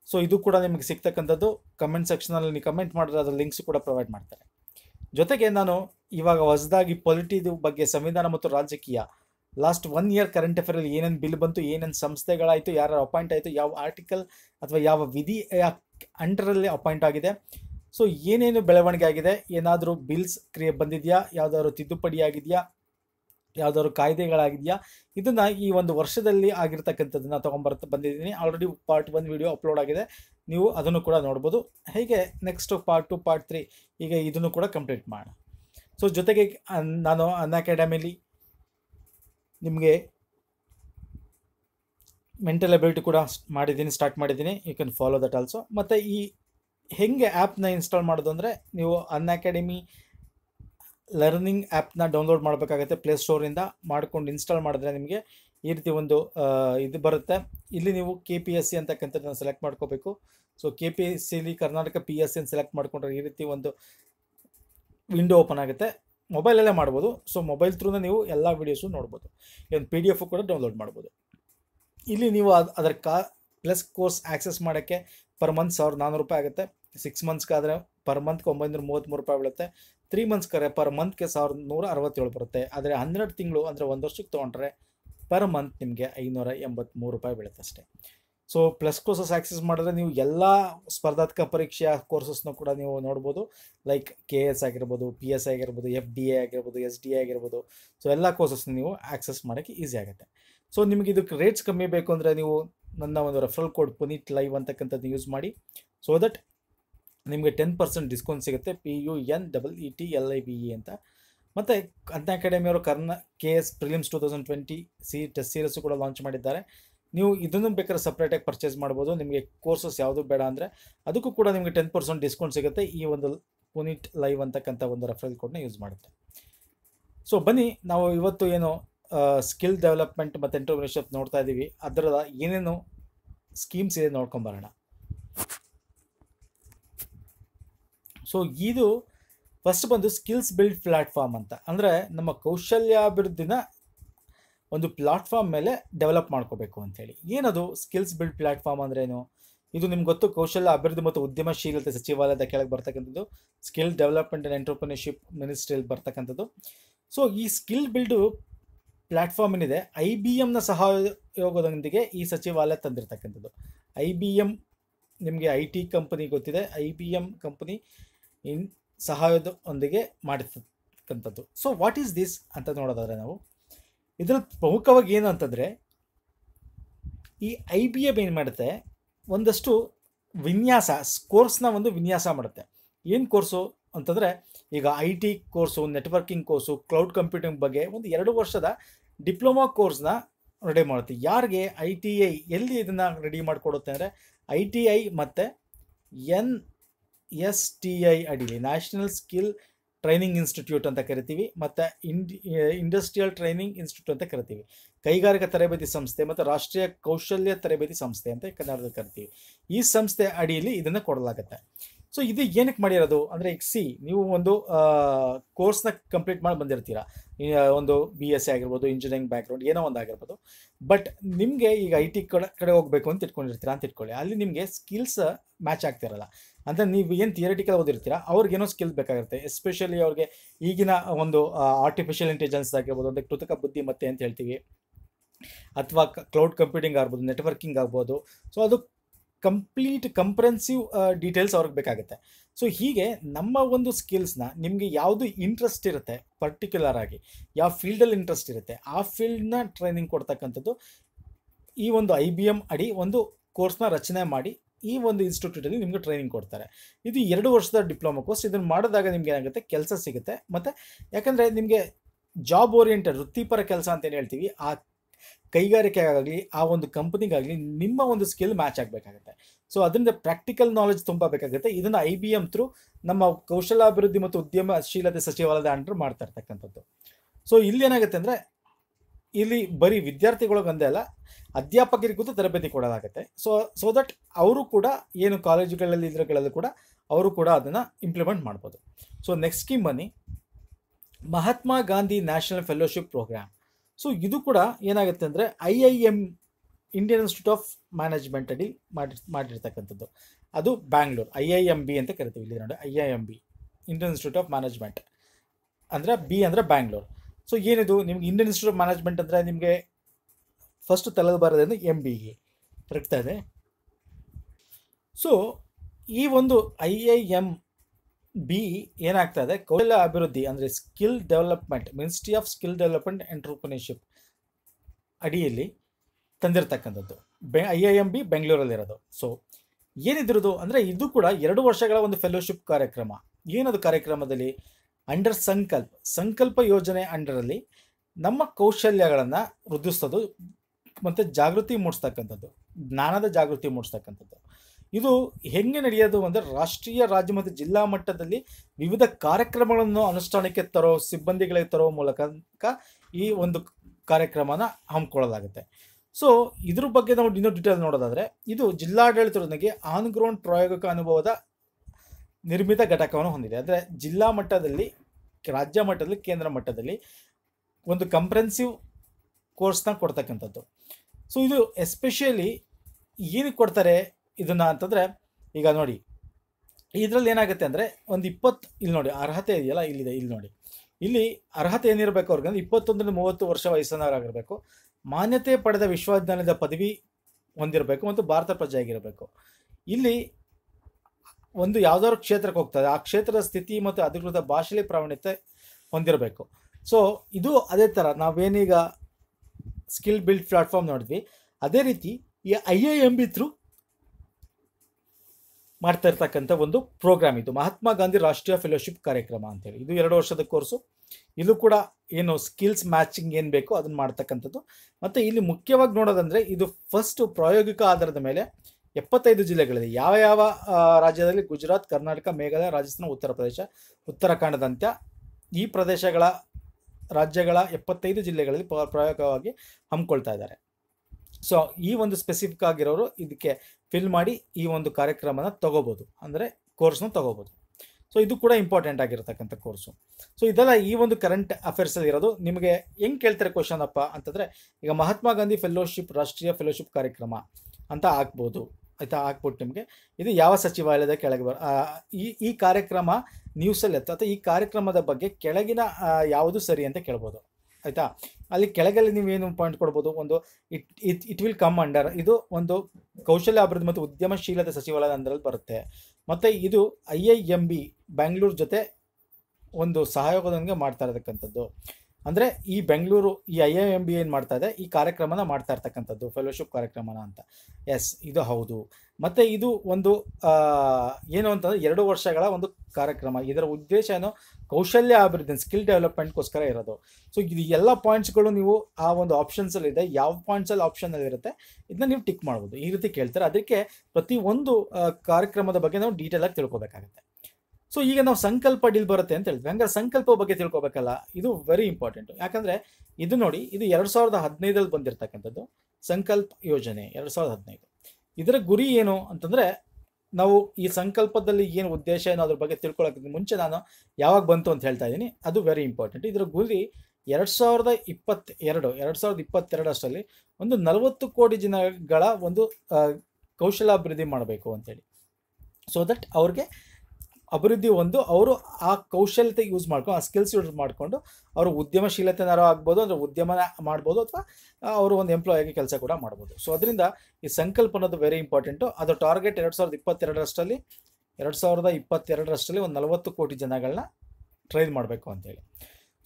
सो इदु कूड निमगे सिगतक्कंतद्दु. कमेंट सेक्षन अल्ली कमेंट माडिद्रे अदर लिंक्स कूड प्रोवैड माड्तारे. जोतेगे नानु इवाग ಹೊಸದಾಗಿ पॉलिटिक्स बग्गे संविधान मत्तु राजकीय last one year current affair अल्ली ಏನೇನ್ बिल ಬಂತು, ಏನೇನ್ ಸಂಸ್ಥೆಗಳಾಯಿತು, ಯಾರು ಅಪಾಯಿಂಟ್ ಆಯಿತು, ಯಾವ ಆರ್ಟಿಕಲ್ ಅಥವಾ ಯಾವ ವಿಧಿ ಅಂಡರ್ ಅಲ್ಲಿ ಅಪಾಯಿಂಟ್ ಆಗಿದೆ, ಸೋ ಏನೇನು ಬೆಳವಣಿಗೆ ಆಗಿದೆ, ಏನಾದರೂ ಬಿಲ್ಸ್ ಕ್ರಿಯೆ ಬಂದಿದ್ಯಾ, ಯಾವ್ದಾದರೂ ತಿದ್ದುಪಡಿ ಆಗಿದ್ಯಾ, ಯಾವ್ದಾದ್ರು ಕಾಯ್ದೆಗಳಾಗಿದೆಯಾ, ಇದನ್ನ ಈ ಒಂದು ವರ್ಷದಲ್ಲಿ ಆಗಿರತಕ್ಕಂಥದ್ದನ್ನ ತಗೊಂಡ್ಬರ್ತಾ ಬಂದಿದ್ದೀನಿ. Already part one video upload ಆಗಿದೆ, ನೀವು ಅದನ್ನು ಕೂಡ ನೋಡ್ಬೋದು. ಹೀಗೆ next part two part three ಹೀಗೆ ಇದನ್ನು ಕೂಡ ಕಂಪ್ಲೀಟ್ ಮಾಡೋಣ. ಸೊ ಜೊತೆಗೆ ನಾನು ಅನ್ ಅಕಾಡೆಮಿಲಿ ನಿಮಗೆ ಮೆಂಟಲ್ ಅಬಿಲಿಟಿ ಕೂಡ ಮಾಡಿದ್ದೀನಿ, ಸ್ಟಾರ್ಟ್ ಮಾಡಿದ್ದೀನಿ. You can follow that also. ಮತ್ತು ಈ ಹೆಂಗೆ ಆ್ಯಪ್ನ ಇನ್ಸ್ಟಾಲ್ ಮಾಡೋದು ಅಂದರೆ ನೀವು ಅನ್ ಅಕಾಡೆಮಿ ಲರ್ನಿಂಗ್ ಆ್ಯಪ್ನ ಡೌನ್ಲೋಡ್ ಮಾಡಬೇಕಾಗತ್ತೆ. ಪ್ಲೇಸ್ಟೋರಿಂದ ಮಾಡ್ಕೊಂಡು ಇನ್ಸ್ಟಾಲ್ ಮಾಡಿದ್ರೆ ನಿಮಗೆ ಈ ರೀತಿ ಒಂದು ಇದು ಬರುತ್ತೆ. ಇಲ್ಲಿ ನೀವು ಕೆ ಪಿ ಎಸ್ ಸಿ ಅಂತಕ್ಕಂಥದ್ದನ್ನು ಸೆಲೆಕ್ಟ್ ಮಾಡ್ಕೋಬೇಕು. ಸೊ ಕೆ ಪಿ ಎಸ್ ಸಿಲಿ ಕರ್ನಾಟಕ ಪಿ ಎಸ್ ಸಿ ಅಂತ ಸೆಲೆಕ್ಟ್ ಮಾಡಿಕೊಂಡ್ರೆ ಈ ರೀತಿ ಒಂದು ವಿಂಡೋ ಓಪನ್ ಆಗುತ್ತೆ. ಮೊಬೈಲಲ್ಲೇ ಮಾಡ್ಬೋದು. ಸೊ ಮೊಬೈಲ್ ಥ್ರೂನ ನೀವು ಎಲ್ಲ ವೀಡಿಯೋಸು ನೋಡ್ಬೋದು. ಇದೊಂದು ಪಿ ಡಿ ಎಫು ಕೂಡ ಡೌನ್ಲೋಡ್ ಮಾಡ್ಬೋದು. ಇಲ್ಲಿ ನೀವು ಅದು ಅದರ ಕಾ ಪ್ಲಸ್ ಕೋರ್ಸ್ ಆ್ಯಕ್ಸೆಸ್ ಮಾಡೋಕ್ಕೆ ಪರ್ ಮಂತ್ ಸಾವಿರದ ನಾನ್ನೂರು ರೂಪಾಯಿ ಆಗುತ್ತೆ. ಸಿಕ್ಸ್ ಮಂತ್ಸ್ಗಾದರೆ ಪರ್ ಮಂತ್ಗೆ ಒಂಬೈನೂರ ಮೂವತ್ತ್ಮೂರು ರೂಪಾಯಿ ಬೀಳುತ್ತೆ. ತ್ರೀ ಮಂತ್ಸ್ಗಾರೆ ಪರ್ ಮಂತ್ಗೆ ಸಾವಿರದ ನೂರ ಅರವತ್ತೇಳು ಬರುತ್ತೆ. ಆದರೆ ಹನ್ನೆರಡು ತಿಂಗಳು ಅಂದರೆ ಒಂದು ವರ್ಷಕ್ಕೆ ತೊಗೊಂಡ್ರೆ ಪರ್ ಮಂತ್ ನಿಮಗೆ ಐನೂರ ಎಂಬತ್ತ್ಮೂರು ರೂಪಾಯಿ ಬೀಳುತ್ತೆ ಅಷ್ಟೇ. ಸೊ ಪ್ಲಸ್ ಕೋರ್ಸಸ್ ಆಕ್ಸೆಸ್ ಮಾಡಿದ್ರೆ ನೀವು ಎಲ್ಲ ಸ್ಪರ್ಧಾತ್ಮಕ ಪರೀಕ್ಷೆಯ ಕೋರ್ಸಸ್ನ ಕೂಡ ನೀವು ನೋಡ್ಬೋದು. ಲೈಕ್ ಕೆ ಎಸ್ ಆಗಿರ್ಬೋದು, ಪಿ ಎಸ್ ಆಗಿರ್ಬೋದು, ಎಫ್ ಡಿ ಎ ಆಗಿರ್ಬೋದು, ಎಸ್ ಡಿ ಎ ಆಗಿರ್ಬೋದು. ಸೊ ಎಲ್ಲ ಕೋರ್ಸಸ್ನ ನೀವು ಆಕ್ಸೆಸ್ ಮಾಡೋಕ್ಕೆ ಈಸಿ ಆಗುತ್ತೆ. ಸೊ ನಿಮಗೆ ಇದಕ್ಕೆ ರೇಟ್ಸ್ ಕಮ್ಮಿ ಬೇಕು ಅಂದರೆ ನೀವು ನನ್ನ ಒಂದು ರೆಫರಲ್ ಕೋಡ್ ಪುನೀತ್ ಲೈವ್ ಅಂತಕ್ಕಂಥದ್ದು ಯೂಸ್ ಮಾಡಿ. ಸೊ ದಟ್ ನಿಮಗೆ ಟೆನ್ ಪರ್ಸೆಂಟ್ ಡಿಸ್ಕೌಂಟ್ ಸಿಗುತ್ತೆ. P U N double E T L I B E ಅಂತ. ಮತ್ತು ಅನ್ ಅಕಾಡೆಮಿಯವರು ಕರ್ನಾ K S prelims two thousand twenty ಸಿ ಟೆಸ್ಟ್ ಸೀರೀಸು ಕೂಡ ಲಾಂಚ್ ಮಾಡಿದ್ದಾರೆ. ನೀವು ಇದನ್ನು ಬೇಕಾದ್ರೆ ಸಪ್ರೇಟಾಗಿ ಪರ್ಚೇಸ್ ಮಾಡ್ಬೋದು. ನಿಮಗೆ ಕೋರ್ಸಸ್ ಯಾವುದು ಬೇಡ ಅಂದರೆ ಅದಕ್ಕೂ ಕೂಡ ನಿಮಗೆ ಟೆನ್ ಪರ್ಸೆಂಟ್ ಡಿಸ್ಕೌಂಟ್ ಸಿಗುತ್ತೆ ಈ ಒಂದು ಪುನೀತ್ ಲೈವ್ ಅಂತಕ್ಕಂಥ ಒಂದು ರೆಫರಲ್ ಕೋಡ್ನ ಯೂಸ್ ಮಾಡುತ್ತೆ. ಸೊ ಬನ್ನಿ ನಾವು ಇವತ್ತು ಏನು ಸ್ಕಿಲ್ ಡೆವಲಪ್ಮೆಂಟ್ ಮತ್ತು ಎಂಟರ್‌ಪ್ರೆನ್ಯೂರ್‌ಶಿಪ್ ನೋಡ್ತಾ ಇದ್ದೀವಿ, ಅದರ ಏನೇನು ಸ್ಕೀಮ್ಸ್ ಇದೆ ನೋಡ್ಕೊಂಬರೋಣ. ಸೊ ಇದು ಫಸ್ಟ್ ಬಂದು ಸ್ಕಿಲ್ಸ್ ಬಿಲ್ಡ್ ಪ್ಲ್ಯಾಟ್ಫಾರ್ಮ್ ಅಂತ. ಅಂದರೆ ನಮ್ಮ ಕೌಶಲ್ಯಾಭಿವೃದ್ಧಿನ ಒಂದು ಪ್ಲ್ಯಾಟ್ಫಾರ್ಮ್ ಮೇಲೆ ಡೆವಲಪ್ ಮಾಡ್ಕೋಬೇಕು ಅಂಥೇಳಿ. ಏನದು ಸ್ಕಿಲ್ಸ್ ಬಿಲ್ಡ್ ಪ್ಲ್ಯಾಟ್ಫಾರ್ಮ್ ಅಂದ್ರೇನು? ಇದು ನಿಮ್ಗೆ ಗೊತ್ತು, ಕೌಶಲ್ಯ ಅಭಿವೃದ್ಧಿ ಮತ್ತು ಉದ್ಯಮಶೀಲತೆ ಸಚಿವಾಲಯದ ಕೆಳಗೆ ಬರ್ತಕ್ಕಂಥದ್ದು. ಸ್ಕಿಲ್ ಡೆವಲಪ್ಮೆಂಟ್ ಆ್ಯಂಡ್ ಎಂಟರ್‌ಪ್ರೆನ್ಯೂರ್‌ಶಿಪ್ ಮಿನಿಸ್ಟ್ರಿಯಲ್ಲಿ ಬರ್ತಕ್ಕಂಥದ್ದು. ಸೊ ಈ ಸ್ಕಿಲ್ ಬಿಲ್ಡು ಪ್ಲ್ಯಾಟ್ಫಾರ್ಮ್ ಏನಿದೆ ಐ ಬಿ ಎಮ್ನ ಸಹಯೋಗದೊಂದಿಗೆ ಈ ಸಚಿವಾಲಯ ತಂದಿರತಕ್ಕಂಥದ್ದು. ಐ ಬಿ ಎಮ್ ನಿಮಗೆ ಐ ಟಿ ಕಂಪನಿ ಗೊತ್ತಿದೆ. ಐ ಬಿ ಎಮ್ ಕಂಪನಿ ಇನ್ ಸಹಾಯದೊಂದಿಗೆ ಮಾಡಿರ್ತಕ್ಕಂಥದ್ದು. ಸೊ ವಾಟ್ ಈಸ್ ದಿಸ್ ಅಂತ ನೋಡೋದಾದರೆ ನಾವು ಇದರಲ್ಲಿ ಪ್ರಮುಖವಾಗಿ ಏನು ಅಂತಂದರೆ ಈ ಐ ಬಿ ಎಮ್ ಏನು ಮಾಡುತ್ತೆ, ಒಂದಷ್ಟು ವಿನ್ಯಾಸ ಕೋರ್ಸ್ನ ಒಂದು ವಿನ್ಯಾಸ ಮಾಡುತ್ತೆ. ಏನು ಕೋರ್ಸು ಅಂತಂದರೆ ಈಗ I T course, networking course, cloud computing ಬಗ್ಗೆ ಒಂದು ಎರಡು ವರ್ಷದ ಡಿಪ್ಲೊಮಾ ಕೋರ್ಸ್ನ ರೆಡಿ ಮಾಡುತ್ತೆ. ಯಾರಿಗೆ ಐ ಟಿ ಐ ಎಲ್ಲಿ ಇದನ್ನು ರೆಡಿ ಮಾಡಿಕೊಡುತ್ತೆ ಅಂದರೆ ಐ ಟಿ ಐ ಮತ್ತು ಎನ್ ಎಸ್ ಟಿ ಐ ಅಡಿಲಿ ನ್ಯಾಷನಲ್ ಸ್ಕಿಲ್ ಟ್ರೈನಿಂಗ್ ಇನ್ಸ್ಟಿಟ್ಯೂಟ್ ಅಂತ ಕರಿತೀವಿ, ಮತ್ತು ಇಂಡಿ ಇಂಡಸ್ಟ್ರಿಯಲ್ ಟ್ರೈನಿಂಗ್ ಇನ್ಸ್ಟಿಟ್ಯೂಟ್ ಅಂತ ಕರಿತೀವಿ, ಕೈಗಾರಿಕಾ ತರಬೇತಿ ಸಂಸ್ಥೆ ಮತ್ತು ರಾಷ್ಟ್ರೀಯ ಕೌಶಲ್ಯ ತರಬೇತಿ ಸಂಸ್ಥೆ ಅಂತ ಕನ್ನಡದಲ್ಲಿ ಕರಿತೀವಿ. ಈ ಸಂಸ್ಥೆ ಅಡಿಯಲ್ಲಿ ಇದನ್ನು ಕೊಡಲಾಗುತ್ತೆ. ಸೊ ಇದು ಏನಕ್ಕೆ ಮಾಡಿರೋದು ಅಂದರೆ ಈಗ ಸಿ ನೀವು ಒಂದು ಕೋರ್ಸ್ನ ಕಂಪ್ಲೀಟ್ ಮಾಡಿ ಬಂದಿರ್ತೀರ, ಒಂದು ಬಿ ಎಸ್ ಸಿ ಆಗಿರ್ಬೋದು, ಇಂಜಿನಿಯರಿಂಗ್ ಬ್ಯಾಕ್ಗ್ರೌಂಡ್ ಏನೋ ಒಂದು ಆಗಿರ್ಬೋದು, ಬಟ್ ನಿಮಗೆ ಈಗ ಐ ಟಿ ಕಡೆ ಕಡೆ ಹೋಗಬೇಕು ಅಂತ ಇಟ್ಕೊಂಡಿರ್ತೀರ ಅಂತ ಇಟ್ಕೊಳ್ಳಿ. ಅಲ್ಲಿ ನಿಮಗೆ ಸ್ಕಿಲ್ಸ್ ಮ್ಯಾಚ್ ಆಗ್ತಿರಲ್ಲ, ಅಂದರೆ ನೀವು ಏನು ಥಿಯರಿಟಿಕಲ್ ಓದಿರ್ತೀರ ಅವ್ರಿಗೇನೋ ಸ್ಕಿಲ್ ಬೇಕಾಗಿರುತ್ತೆ, ಎಸ್ಪೆಷಲಿ ಅವ್ರಿಗೆ ಈಗಿನ ಒಂದು ಆರ್ಟಿಫಿಷಿಯಲ್ ಇಂಟೆಲಿಜೆನ್ಸ್ ಆಗಿರ್ಬೋದು, ಅಂದರೆ ಕೃತಕ ಬುದ್ಧಿಮತ್ತೆ ಅಂತ ಹೇಳ್ತೀವಿ, ಅಥವಾ ಕ್ಲೌಡ್ ಕಂಪ್ಯೂಟಿಂಗ್ ಆಗ್ಬೋದು, ನೆಟ್ವರ್ಕಿಂಗ್ ಆಗ್ಬೋದು. ಸೊ ಅದು ಕಂಪ್ಲೀಟ್ ಕಂಪ್ರೆನ್ಸಿವ್ ಡೀಟೇಲ್ಸ್ ಅವ್ರಿಗೆ ಬೇಕಾಗುತ್ತೆ. ಸೊ ಹೀಗೆ ನಮ್ಮ ಒಂದು ಸ್ಕಿಲ್ಸ್ನ ನಿಮಗೆ ಯಾವುದು ಇಂಟ್ರೆಸ್ಟ್ ಇರುತ್ತೆ, ಪರ್ಟಿಕ್ಯುಲರ್ ಆಗಿ ಯಾವ ಫೀಲ್ಡಲ್ಲಿ ಇಂಟ್ರೆಸ್ಟ್ ಇರುತ್ತೆ ಆ ಫೀಲ್ಡ್ನ ಟ್ರೈನಿಂಗ್ ಕೊಡ್ತಕ್ಕಂಥದ್ದು ಈ ಒಂದು ಐ ಬಿ ಎಮ್ ಅಡಿ ಒಂದು ಕೋರ್ಸ್ನ ರಚನೆ ಮಾಡಿ ಈ ಒಂದು ಇನ್ಸ್ಟಿಟ್ಯೂಟಲ್ಲಿ ನಿಮಗೆ ಟ್ರೈನಿಂಗ್ ಕೊಡ್ತಾರೆ. ಇದು ಎರಡು ವರ್ಷದ ಡಿಪ್ಲೊಮಾ ಕೋರ್ಸ್. ಇದನ್ನು ಮಾಡಿದಾಗ ನಿಮ್ಗೆ ಏನಾಗುತ್ತೆ, ಕೆಲಸ ಸಿಗುತ್ತೆ. ಮತ್ತು ಯಾಕಂದರೆ ನಿಮಗೆ ಜಾಬ್ ಓರಿಯೆಂಟೆಡ್ ವೃತ್ತಿಪರ ಕೆಲಸ ಅಂತೇನು ಹೇಳ್ತೀವಿ, ಆ ಕೈಗಾರಿಕೆಗಾಗಲಿ ಆ ಒಂದು ಕಂಪ್ನಿಗಾಗಲಿ ನಿಮ್ಮ ಒಂದು ಸ್ಕಿಲ್ ಮ್ಯಾಚ್ ಆಗಬೇಕಾಗುತ್ತೆ. ಸೊ ಅದರಿಂದ ಪ್ರಾಕ್ಟಿಕಲ್ ನಾಲೆಜ್ ತುಂಬ ಬೇಕಾಗುತ್ತೆ. ಇದನ್ನು ಐ ಬಿ ಎಮ್ ಥ್ರೂ ನಮ್ಮ ಕೌಶಲಾಭಿವೃದ್ಧಿ ಮತ್ತು ಉದ್ಯಮಶೀಲತೆ ಸಚಿವಾಲಯದ ಅಂಡರ್ ಮಾಡ್ತಾ ಇರ್ತಕ್ಕಂಥದ್ದು. ಸೊ ಇಲ್ಲಿ ಏನಾಗುತ್ತೆ ಅಂದರೆ ಇಲ್ಲಿ ಬರೀ ವಿದ್ಯಾರ್ಥಿಗಳಿಗಂದೇ ಅಲ್ಲ, ಅಧ್ಯಾಪಕರಿಗೂ ತರಬೇತಿ ಕೊಡಲಾಗುತ್ತೆ. ಸೊ ಸೊ ದಟ್ ಅವರು ಕೂಡ ಏನು ಕಾಲೇಜುಗಳಲ್ಲಿ ಇದರಗಳಲ್ಲೂ ಕೂಡ ಅವರು ಕೂಡ ಅದನ್ನು ಇಂಪ್ಲಿಮೆಂಟ್ ಮಾಡ್ಬೋದು. ಸೊ ನೆಕ್ಸ್ಟ್ ಸ್ಕೀಮ್ ಬನ್ನಿ, Mahatma Gandhi national fellowship program. So ಇದು ಕೂಡ ಏನಾಗುತ್ತೆ ಅಂದರೆ I I M Indian institute of management ಅಡಿ ಮಾಡಿ ಮಾಡಿರ್ತಕ್ಕಂಥದ್ದು. ಅದು Bangalore I I M B ಅಂತ ಕರಿತೀವಿ. ಇಲ್ಲಿ ನೋಡಿ I I M B Indian institute of management, ಅಂದರೆ ಬಿ ಅಂದರೆ ಬ್ಯಾಂಗ್ಳೂರು. ಸೊ ಏನಿದು ನಿಮ್ಗೆ ಇಂಡಿಯನ್ ಇನ್ಸ್ಟಿಟ್ಯೂಟ್ ಆಫ್ ಮ್ಯಾನೇಜ್ಮೆಂಟ್ ಅಂದರೆ ನಿಮಗೆ ಫಸ್ಟ್ ತಲೆಗೆ ಬರೋದೇನು ಎಮ್ ಬಿಗೆ ಕರೆಕ್ಟ್ ಇದೆ. ಸೊ ಈ ಒಂದು ಐ ಐ ಎಮ್ ಬಿ ಏನಾಗ್ತಾ ಇದೆ, ಕೌಶಲ್ಯ ಅಭಿವೃದ್ಧಿ ಅಂದರೆ skill development, ministry of skill development entrepreneurship ಅಡಿಯಲ್ಲಿ ತಂದಿರತಕ್ಕಂಥದ್ದು. ಬೆ ಐ ಐ ಎಮ್ ಬಿ ಬೆಂಗಳೂರಲ್ಲಿರೋದು. ಸೊ ಏನಿದಿರೋದು ಅಂದರೆ ಇದು ಕೂಡ ಎರಡು ವರ್ಷಗಳ ಒಂದು ಫೆಲೋಶಿಪ್ ಕಾರ್ಯಕ್ರಮ. ಏನದು ಕಾರ್ಯಕ್ರಮದಲ್ಲಿ ಅಂಡರ್ ಸಂಕಲ್ಪ ಸಂಕಲ್ಪ ಯೋಜನೆ ಅಂಡರಲ್ಲಿ ನಮ್ಮ ಕೌಶಲ್ಯಗಳನ್ನು ವೃದ್ಧಿಸೋದು ಮತ್ತು ಜಾಗೃತಿ ಮೂಡಿಸ್ತಕ್ಕಂಥದ್ದು, ಜ್ಞಾನದ ಜಾಗೃತಿ ಮೂಡಿಸ್ತಕ್ಕಂಥದ್ದು. ಇದು ಹೆಂಗೆ ನಡೆಯೋದು ಅಂದರೆ ರಾಷ್ಟ್ರೀಯ, ರಾಜ್ಯ ಮತ್ತು ಜಿಲ್ಲಾ ಮಟ್ಟದಲ್ಲಿ ವಿವಿಧ ಕಾರ್ಯಕ್ರಮಗಳನ್ನು ಅನುಷ್ಠಾನಕ್ಕೆ ತರೋ, ಸಿಬ್ಬಂದಿಗಳಿಗೆ ತರೋ ಮೂಲಕ ಈ ಒಂದು ಕಾರ್ಯಕ್ರಮನ ಹಮ್ಮಿಕೊಳ್ಳಲಾಗುತ್ತೆ. ಸೊ ಇದ್ರ ಬಗ್ಗೆ ನಾವು ಇನ್ನೂ ಡೀಟೇಲ್ ನೋಡೋದಾದರೆ ಇದು ಜಿಲ್ಲಾಡಳಿತದೊಂದಿಗೆ ಆನ್ ಗ್ರೌಂಡ್ ಪ್ರಾಯೋಗಿಕ ಅನುಭವದ ನಿರ್ಮಿತ ಘಟಕವನ್ನು ಹೊಂದಿದೆ. ಅಂದರೆ ಜಿಲ್ಲಾ ಮಟ್ಟದಲ್ಲಿ, ರಾಜ್ಯ ಮಟ್ಟದಲ್ಲಿ, ಕೇಂದ್ರ ಮಟ್ಟದಲ್ಲಿ ಒಂದು ಕಂಪ್ರೆನ್ಸಿವ್ ಕೋರ್ಸ್ನ ಕೊಡ್ತಕ್ಕಂಥದ್ದು. ಸೊ ಇದು ಎಸ್ಪೆಷಲಿ ಏನಕ್ಕೆ ಕೊಡ್ತಾರೆ ಇದನ್ನು ಅಂತಂದರೆ ಈಗ ನೋಡಿ ಇದರಲ್ಲಿ ಏನಾಗುತ್ತೆ ಅಂದರೆ ಒಂದು ಇಪ್ಪತ್ತು ಇಲ್ಲಿ ನೋಡಿ ಅರ್ಹತೆ ಇದೆಯಲ್ಲ, ಇಲ್ಲಿದೆ ಇಲ್ಲಿ ನೋಡಿ, ಇಲ್ಲಿ ಅರ್ಹತೆ ಏನಿರಬೇಕು ಅವ್ರಿಗೆ ಅಂದರೆ ಇಪ್ಪತ್ತೊಂದರಿಂದ ಮೂವತ್ತು ವರ್ಷ ವಯಸ್ಸಿನವರಾಗಿರಬೇಕು, ಮಾನ್ಯತೆ ಪಡೆದ ವಿಶ್ವವಿದ್ಯಾಲಯದ ಪದವಿ ಹೊಂದಿರಬೇಕು ಮತ್ತು ಭಾರತ ಪ್ರಜೆಯಾಗಿರಬೇಕು. ಇಲ್ಲಿ ಒಂದು ಯಾವುದಾದ್ರು ಕ್ಷೇತ್ರಕ್ಕೆ ಹೋಗ್ತದೆ, ಆ ಕ್ಷೇತ್ರದ ಸ್ಥಿತಿ ಮತ್ತು ಅಧಿಕೃತ ಭಾಷೆಯಲ್ಲಿ ಪ್ರಾವೀಣ್ಯತೆ ಹೊಂದಿರಬೇಕು. ಸೊ ಇದು ಅದೇ ಥರ ನಾವೇನೀಗ ಸ್ಕಿಲ್ ಬಿಲ್ಡ್ ಪ್ಲಾಟ್ಫಾರ್ಮ್ ನೋಡಿದ್ವಿ, ಅದೇ ರೀತಿ ಈ I I M B through ಮಾಡ್ತಾ ಇರ್ತಕ್ಕಂಥ ಒಂದು ಪ್ರೋಗ್ರಾಮ್ ಇದು ಮಹಾತ್ಮ ಗಾಂಧಿ ರಾಷ್ಟ್ರೀಯ ಫೆಲೋಶಿಪ್ ಕಾರ್ಯಕ್ರಮ ಅಂತೇಳಿ. ಇದು ಎರಡು ವರ್ಷದ ಕೋರ್ಸು. ಇದು ಕೂಡ ಏನು ಸ್ಕಿಲ್ಸ್ ಮ್ಯಾಚಿಂಗ್ ಏನು ಬೇಕೋ ಅದನ್ನು ಮಾಡ್ತಕ್ಕಂಥದ್ದು. ಮತ್ತು ಇಲ್ಲಿ ಮುಖ್ಯವಾಗಿ ನೋಡೋದಂದರೆ ಇದು ಫಸ್ಟು ಪ್ರಾಯೋಗಿಕ ಆಧಾರದ ಮೇಲೆ ಎಪ್ಪತ್ತೈದು ಜಿಲ್ಲೆಗಳಿದೆ. ಯಾವ ಯಾವ ರಾಜ್ಯದಲ್ಲಿ ಗುಜರಾತ್, ಕರ್ನಾಟಕ, ಮೇಘಾಲಯ, ರಾಜಸ್ಥಾನ, ಉತ್ತರ ಪ್ರದೇಶ, ಉತ್ತರಾಖಂಡದಂತ್ಯ ಈ ಪ್ರದೇಶಗಳ ರಾಜ್ಯಗಳ ಎಪ್ಪತ್ತೈದು ಜಿಲ್ಲೆಗಳಲ್ಲಿ ಪ್ರಾಯೋಗಿಕವಾಗಿ ಹಮ್ಮಿಕೊಳ್ತಾ ಇದ್ದಾರೆ. ಸೊ ಈ ಒಂದು ಸ್ಪೆಸಿಫಿಕ್ ಆಗಿರೋರು ಇದಕ್ಕೆ ಫಿಲ್ ಮಾಡಿ ಈ ಒಂದು ಕಾರ್ಯಕ್ರಮನ ತಗೋಬೋದು, ಅಂದರೆ ಕೋರ್ಸ್ನ ತಗೋಬೋದು. ಸೊ ಇದು ಕೂಡ ಇಂಪಾರ್ಟೆಂಟ್ ಆಗಿರತಕ್ಕಂಥ ಕೋರ್ಸು. ಸೊ ಇದೆಲ್ಲ ಈ ಒಂದು ಕರೆಂಟ್ ಅಫೇರ್ಸಲ್ಲಿ ಇರೋದು. ನಿಮಗೆ ಹೆಂಗೆ ಕೇಳ್ತಾರೆ ಕ್ವಶನ್ ಅಪ್ಪ ಅಂತಂದರೆ ಈಗ ಮಹಾತ್ಮ ಗಾಂಧಿ ಫೆಲೋಶಿಪ್ ರಾಷ್ಟ್ರೀಯ ಫೆಲೋಶಿಪ್ ಕಾರ್ಯಕ್ರಮ ಅಂತ ಹಾಕ್ಬೋದು ಆಯಿತಾ. ಹಾಕ್ಬಿಟ್ಟು ನಿಮಗೆ ಇದು ಯಾವ ಸಚಿವಾಲಯದ ಕೆಳಗೆ ಬರ ಈ ಈ ಕಾರ್ಯಕ್ರಮ ನ್ಯೂಸಲ್ಲಿ ಅಥವಾ ಈ ಕಾರ್ಯಕ್ರಮದ ಬಗ್ಗೆ ಕೆಳಗಿನ ಯಾವುದು ಸರಿ ಅಂತ ಕೇಳ್ಬೋದು ಆಯಿತಾ. ಅಲ್ಲಿ ಕೆಳಗಲ್ಲಿ ನೀವೇನು ಪಾಯಿಂಟ್ ಕೊಡ್ಬೋದು, ಒಂದು it it it will come under, ಇದು ಒಂದು ಕೌಶಲ್ಯ ಅಭಿವೃದ್ಧಿ ಮತ್ತು ಉದ್ಯಮಶೀಲತೆ ಸಚಿವಾಲಯದ ಅಂಡರಲ್ಲಿ ಬರುತ್ತೆ, ಮತ್ತು ಇದು I I M B Bangalore ಜೊತೆ ಒಂದು ಸಹಯೋಗದೊಂದಿಗೆ ಮಾಡ್ತಾ ಇರತಕ್ಕಂಥದ್ದು. ಅಂದರೆ ಈ ಬೆಂಗಳೂರು ಈ ಐ ಐ ಎಂ ಬಿ ಏನು ಮಾಡ್ತಾ ಇದೆ, ಈ ಕಾರ್ಯಕ್ರಮನ ಮಾಡ್ತಾ ಇರ್ತಕ್ಕಂಥದ್ದು ಫೆಲೋಶಿಪ್ ಕಾರ್ಯಕ್ರಮನ ಅಂತ. ಎಸ್, ಇದು ಹೌದು. ಮತ್ತು ಇದು ಒಂದು ಏನು ಅಂತಂದರೆ ಎರಡು ವರ್ಷಗಳ ಒಂದು ಕಾರ್ಯಕ್ರಮ. ಇದರ ಉದ್ದೇಶ ಏನು, ಕೌಶಲ್ಯ ಅಭಿವೃದ್ಧಿ ಸ್ಕಿಲ್ ಡೆವಲಪ್ಮೆಂಟ್ಗೋಸ್ಕರ ಇರೋದು. ಸೊ ಇದು ಎಲ್ಲ ಪಾಯಿಂಟ್ಸ್ಗಳು ನೀವು ಆ ಒಂದು ಆಪ್ಷನ್ಸಲ್ಲಿದೆ, ಯಾವ ಪಾಯಿಂಟ್ಸಲ್ಲಿ ಆಪ್ಷನಲ್ಲಿರುತ್ತೆ ಇದನ್ನ ನೀವು ಟಿಕ್ ಮಾಡ್ಬೋದು. ಈ ರೀತಿ ಕೇಳ್ತಾರೆ. ಅದಕ್ಕೆ ಪ್ರತಿ ಒಂದು ಕಾರ್ಯಕ್ರಮದ ಬಗ್ಗೆ ನಾವು ಡೀಟೇಲಾಗಿ ತಿಳ್ಕೊಬೇಕಾಗತ್ತೆ. ಸೊ ಈಗ ನಾವು ಸಂಕಲ್ಪ ಡೀಲ್ ಬರುತ್ತೆ ಅಂತ ಹೇಳ್ತೀವಿ. ಹಂಗಾರೆ ಸಂಕಲ್ಪ ಬಗ್ಗೆ ತಿಳ್ಕೊಬೇಕಲ್ಲ, ಇದು ವೆರಿ ಇಂಪಾರ್ಟೆಂಟ್. ಯಾಕಂದರೆ ಇದು ನೋಡಿ, ಇದು ಎರಡು ಸಾವಿರದ ಹದಿನೈದರಲ್ಲಿ ಬಂದಿರತಕ್ಕಂಥದ್ದು ಸಂಕಲ್ಪ ಯೋಜನೆ ಎರಡು ಸಾವಿರದ ಹದಿನೈದು. ಇದರ ಗುರಿ ಏನು ಅಂತಂದರೆ, ನಾವು ಈ ಸಂಕಲ್ಪದಲ್ಲಿ ಏನು ಉದ್ದೇಶ ಏನೋ ಅದ್ರ ಬಗ್ಗೆ ತಿಳ್ಕೊಳ್ಳೋಕ್ಕಿಂತ ಮುಂಚೆ ನಾನು ಯಾವಾಗ ಬಂತು ಅಂತ ಹೇಳ್ತಾ ಇದ್ದೀನಿ, ಅದು ವೆರಿ ಇಂಪಾರ್ಟೆಂಟ್. ಇದರ ಗುರಿ ಎರಡು ಸಾವಿರದ ಇಪ್ಪತ್ತೆರಡು ಎರಡು ಸಾವಿರದ ಇಪ್ಪತ್ತೆರಡರಲ್ಲಿ ಒಂದು ನಲವತ್ತು ಕೋಟಿ ಜನಗಳ ಒಂದು ಕೌಶಲಾಭಿವೃದ್ಧಿ ಮಾಡಬೇಕು ಅಂತೇಳಿ. ಸೊ ದಟ್ ಅವ್ರಿಗೆ ಅಭಿವೃದ್ಧಿ ಒಂದು, ಅವರು ಆ ಕೌಶಲ್ಯತೆ ಯೂಸ್ ಮಾಡ್ಕೊಂಡು ಆ ಸ್ಕಿಲ್ಸ್ ಯೂಸ್ ಮಾಡಿಕೊಂಡು ಅವರು ಉದ್ಯಮಶೀಲತೆನಾರು ಆಗ್ಬೋದು, ಅಂದರೆ ಉದ್ಯಮನ ಮಾಡ್ಬೋದು, ಅಥವಾ ಅವರು ಒಂದು ಎಂಪ್ಲಾಯಾಗಿ ಕೆಲಸ ಕೂಡ ಮಾಡ್ಬೋದು. ಸೊ ಅದರಿಂದ ಈ ಸಂಕಲ್ಪ ಅನ್ನೋದು ವೆರಿ ಇಂಪಾರ್ಟೆಂಟು. ಅದು ಟಾರ್ಗೆಟ್ ಎರಡು ಸಾವಿರದ ಇಪ್ಪತ್ತೆರಡರಷ್ಟಲ್ಲಿ ಎರಡು ಸಾವಿರದ ಇಪ್ಪತ್ತೆರಡರಷ್ಟಲ್ಲಿ ಒಂದು ನಲವತ್ತು ಕೋಟಿ ಜನಗಳನ್ನ ಟ್ರೈನ್ ಮಾಡಬೇಕು ಅಂತೇಳಿ.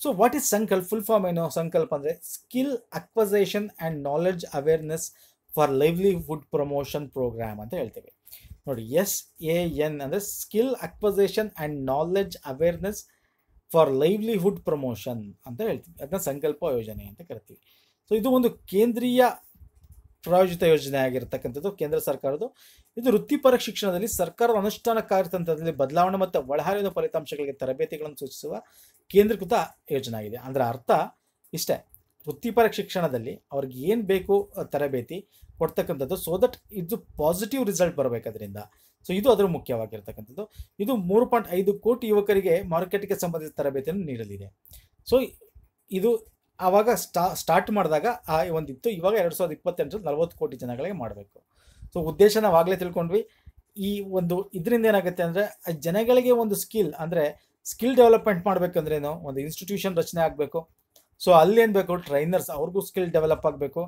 So what is Sankalp, full form ಏನು? ಸಂಕಲ್ಪ ಅಂದರೆ skill acquisition and knowledge awareness for livelihood promotion program ಅಂತ ಹೇಳ್ತೀವಿ. ನೋಡಿ, ಎಸ್ ಎ ಎನ್ ಅಂದರೆ skill acquisition and knowledge awareness for livelihood promotion ಅಂತ ಹೇಳ್ತೀವಿ. ಅದನ್ನ ಸಂಕಲ್ಪ ಯೋಜನೆ ಅಂತ ಕರಿತೀವಿ. ಸೊ ಇದು ಒಂದು ಕೇಂದ್ರೀಯ ಪ್ರಾಯೋಜಿತ ಯೋಜನೆ ಆಗಿರ್ತಕ್ಕಂಥದ್ದು, ಕೇಂದ್ರ ಸರ್ಕಾರದ್ದು. ಇದು ವೃತ್ತಿಪರ ಶಿಕ್ಷಣದಲ್ಲಿ ಸರ್ಕಾರದ ಅನುಷ್ಠಾನ ಕಾರ್ಯತಂತ್ರದಲ್ಲಿ ಬದಲಾವಣೆ ಮತ್ತು ಒಳಹರಿವಿನ ಫಲಿತಾಂಶಗಳಿಗೆ ತರಬೇತಿಗಳನ್ನು ಸೂಚಿಸುವ ಕೇಂದ್ರೀಕೃತ ಯೋಜನೆ ಆಗಿದೆ. ಅಂದರೆ ಅರ್ಥ ಇಷ್ಟೇ, ವೃತ್ತಿಪರ ಶಿಕ್ಷಣದಲ್ಲಿ ಅವ್ರಿಗೆ ಏನು ಬೇಕು ತರಬೇತಿ ಕೊಡ್ತಕ್ಕಂಥದ್ದು. ಸೊ ದಟ್ ಇದು ಪಾಸಿಟಿವ್ ರಿಸಲ್ಟ್ ಬರಬೇಕದ್ರಿಂದ. ಸೊ ಇದು ಅದರ ಮುಖ್ಯವಾಗಿರ್ತಕ್ಕಂಥದ್ದು. ಇದು ಮೂರು ಪಾಯಿಂಟ್ ಐದು ಕೋಟಿ ಯುವಕರಿಗೆ ಮಾರುಕಟ್ಟೆಗೆ ಸಂಬಂಧಿಸಿದ ತರಬೇತಿಯನ್ನು ನೀಡಲಿದೆ. ಸೊ ಇದು ಆವಾಗ ಸ್ಟಾ ಸ್ಟಾರ್ಟ್ ಮಾಡಿದಾಗ ಆ ಒಂದಿತ್ತು, ಇವಾಗ ಎರಡು ಸಾವಿರದ ಇಪ್ಪತ್ತೆಂಟು ನಲವತ್ತು ಕೋಟಿ ಜನಗಳಿಗೆ ಮಾಡಬೇಕು. ಸೊ ಉದ್ದೇಶ ನಾವು ಆಗಲೇ ತಿಳ್ಕೊಂಡ್ವಿ. ಈ ಒಂದು ಇದರಿಂದ ಏನಾಗುತ್ತೆ ಅಂದರೆ, ಜನಗಳಿಗೆ ಒಂದು ಸ್ಕಿಲ್ ಅಂದರೆ ಸ್ಕಿಲ್ ಡೆವಲಪ್ಮೆಂಟ್ ಮಾಡಬೇಕಂದ್ರೇನು, ಒಂದು ಇನ್ಸ್ಟಿಟ್ಯೂಷನ್ ರಚನೆ ಆಗಬೇಕು. ಸೊ ಅಲ್ಲಿ ಏನು ಬೇಕು, ಟ್ರೈನರ್ಸ್, ಅವ್ರಿಗೂ ಸ್ಕಿಲ್ ಡೆವಲಪ್ ಆಗಬೇಕು.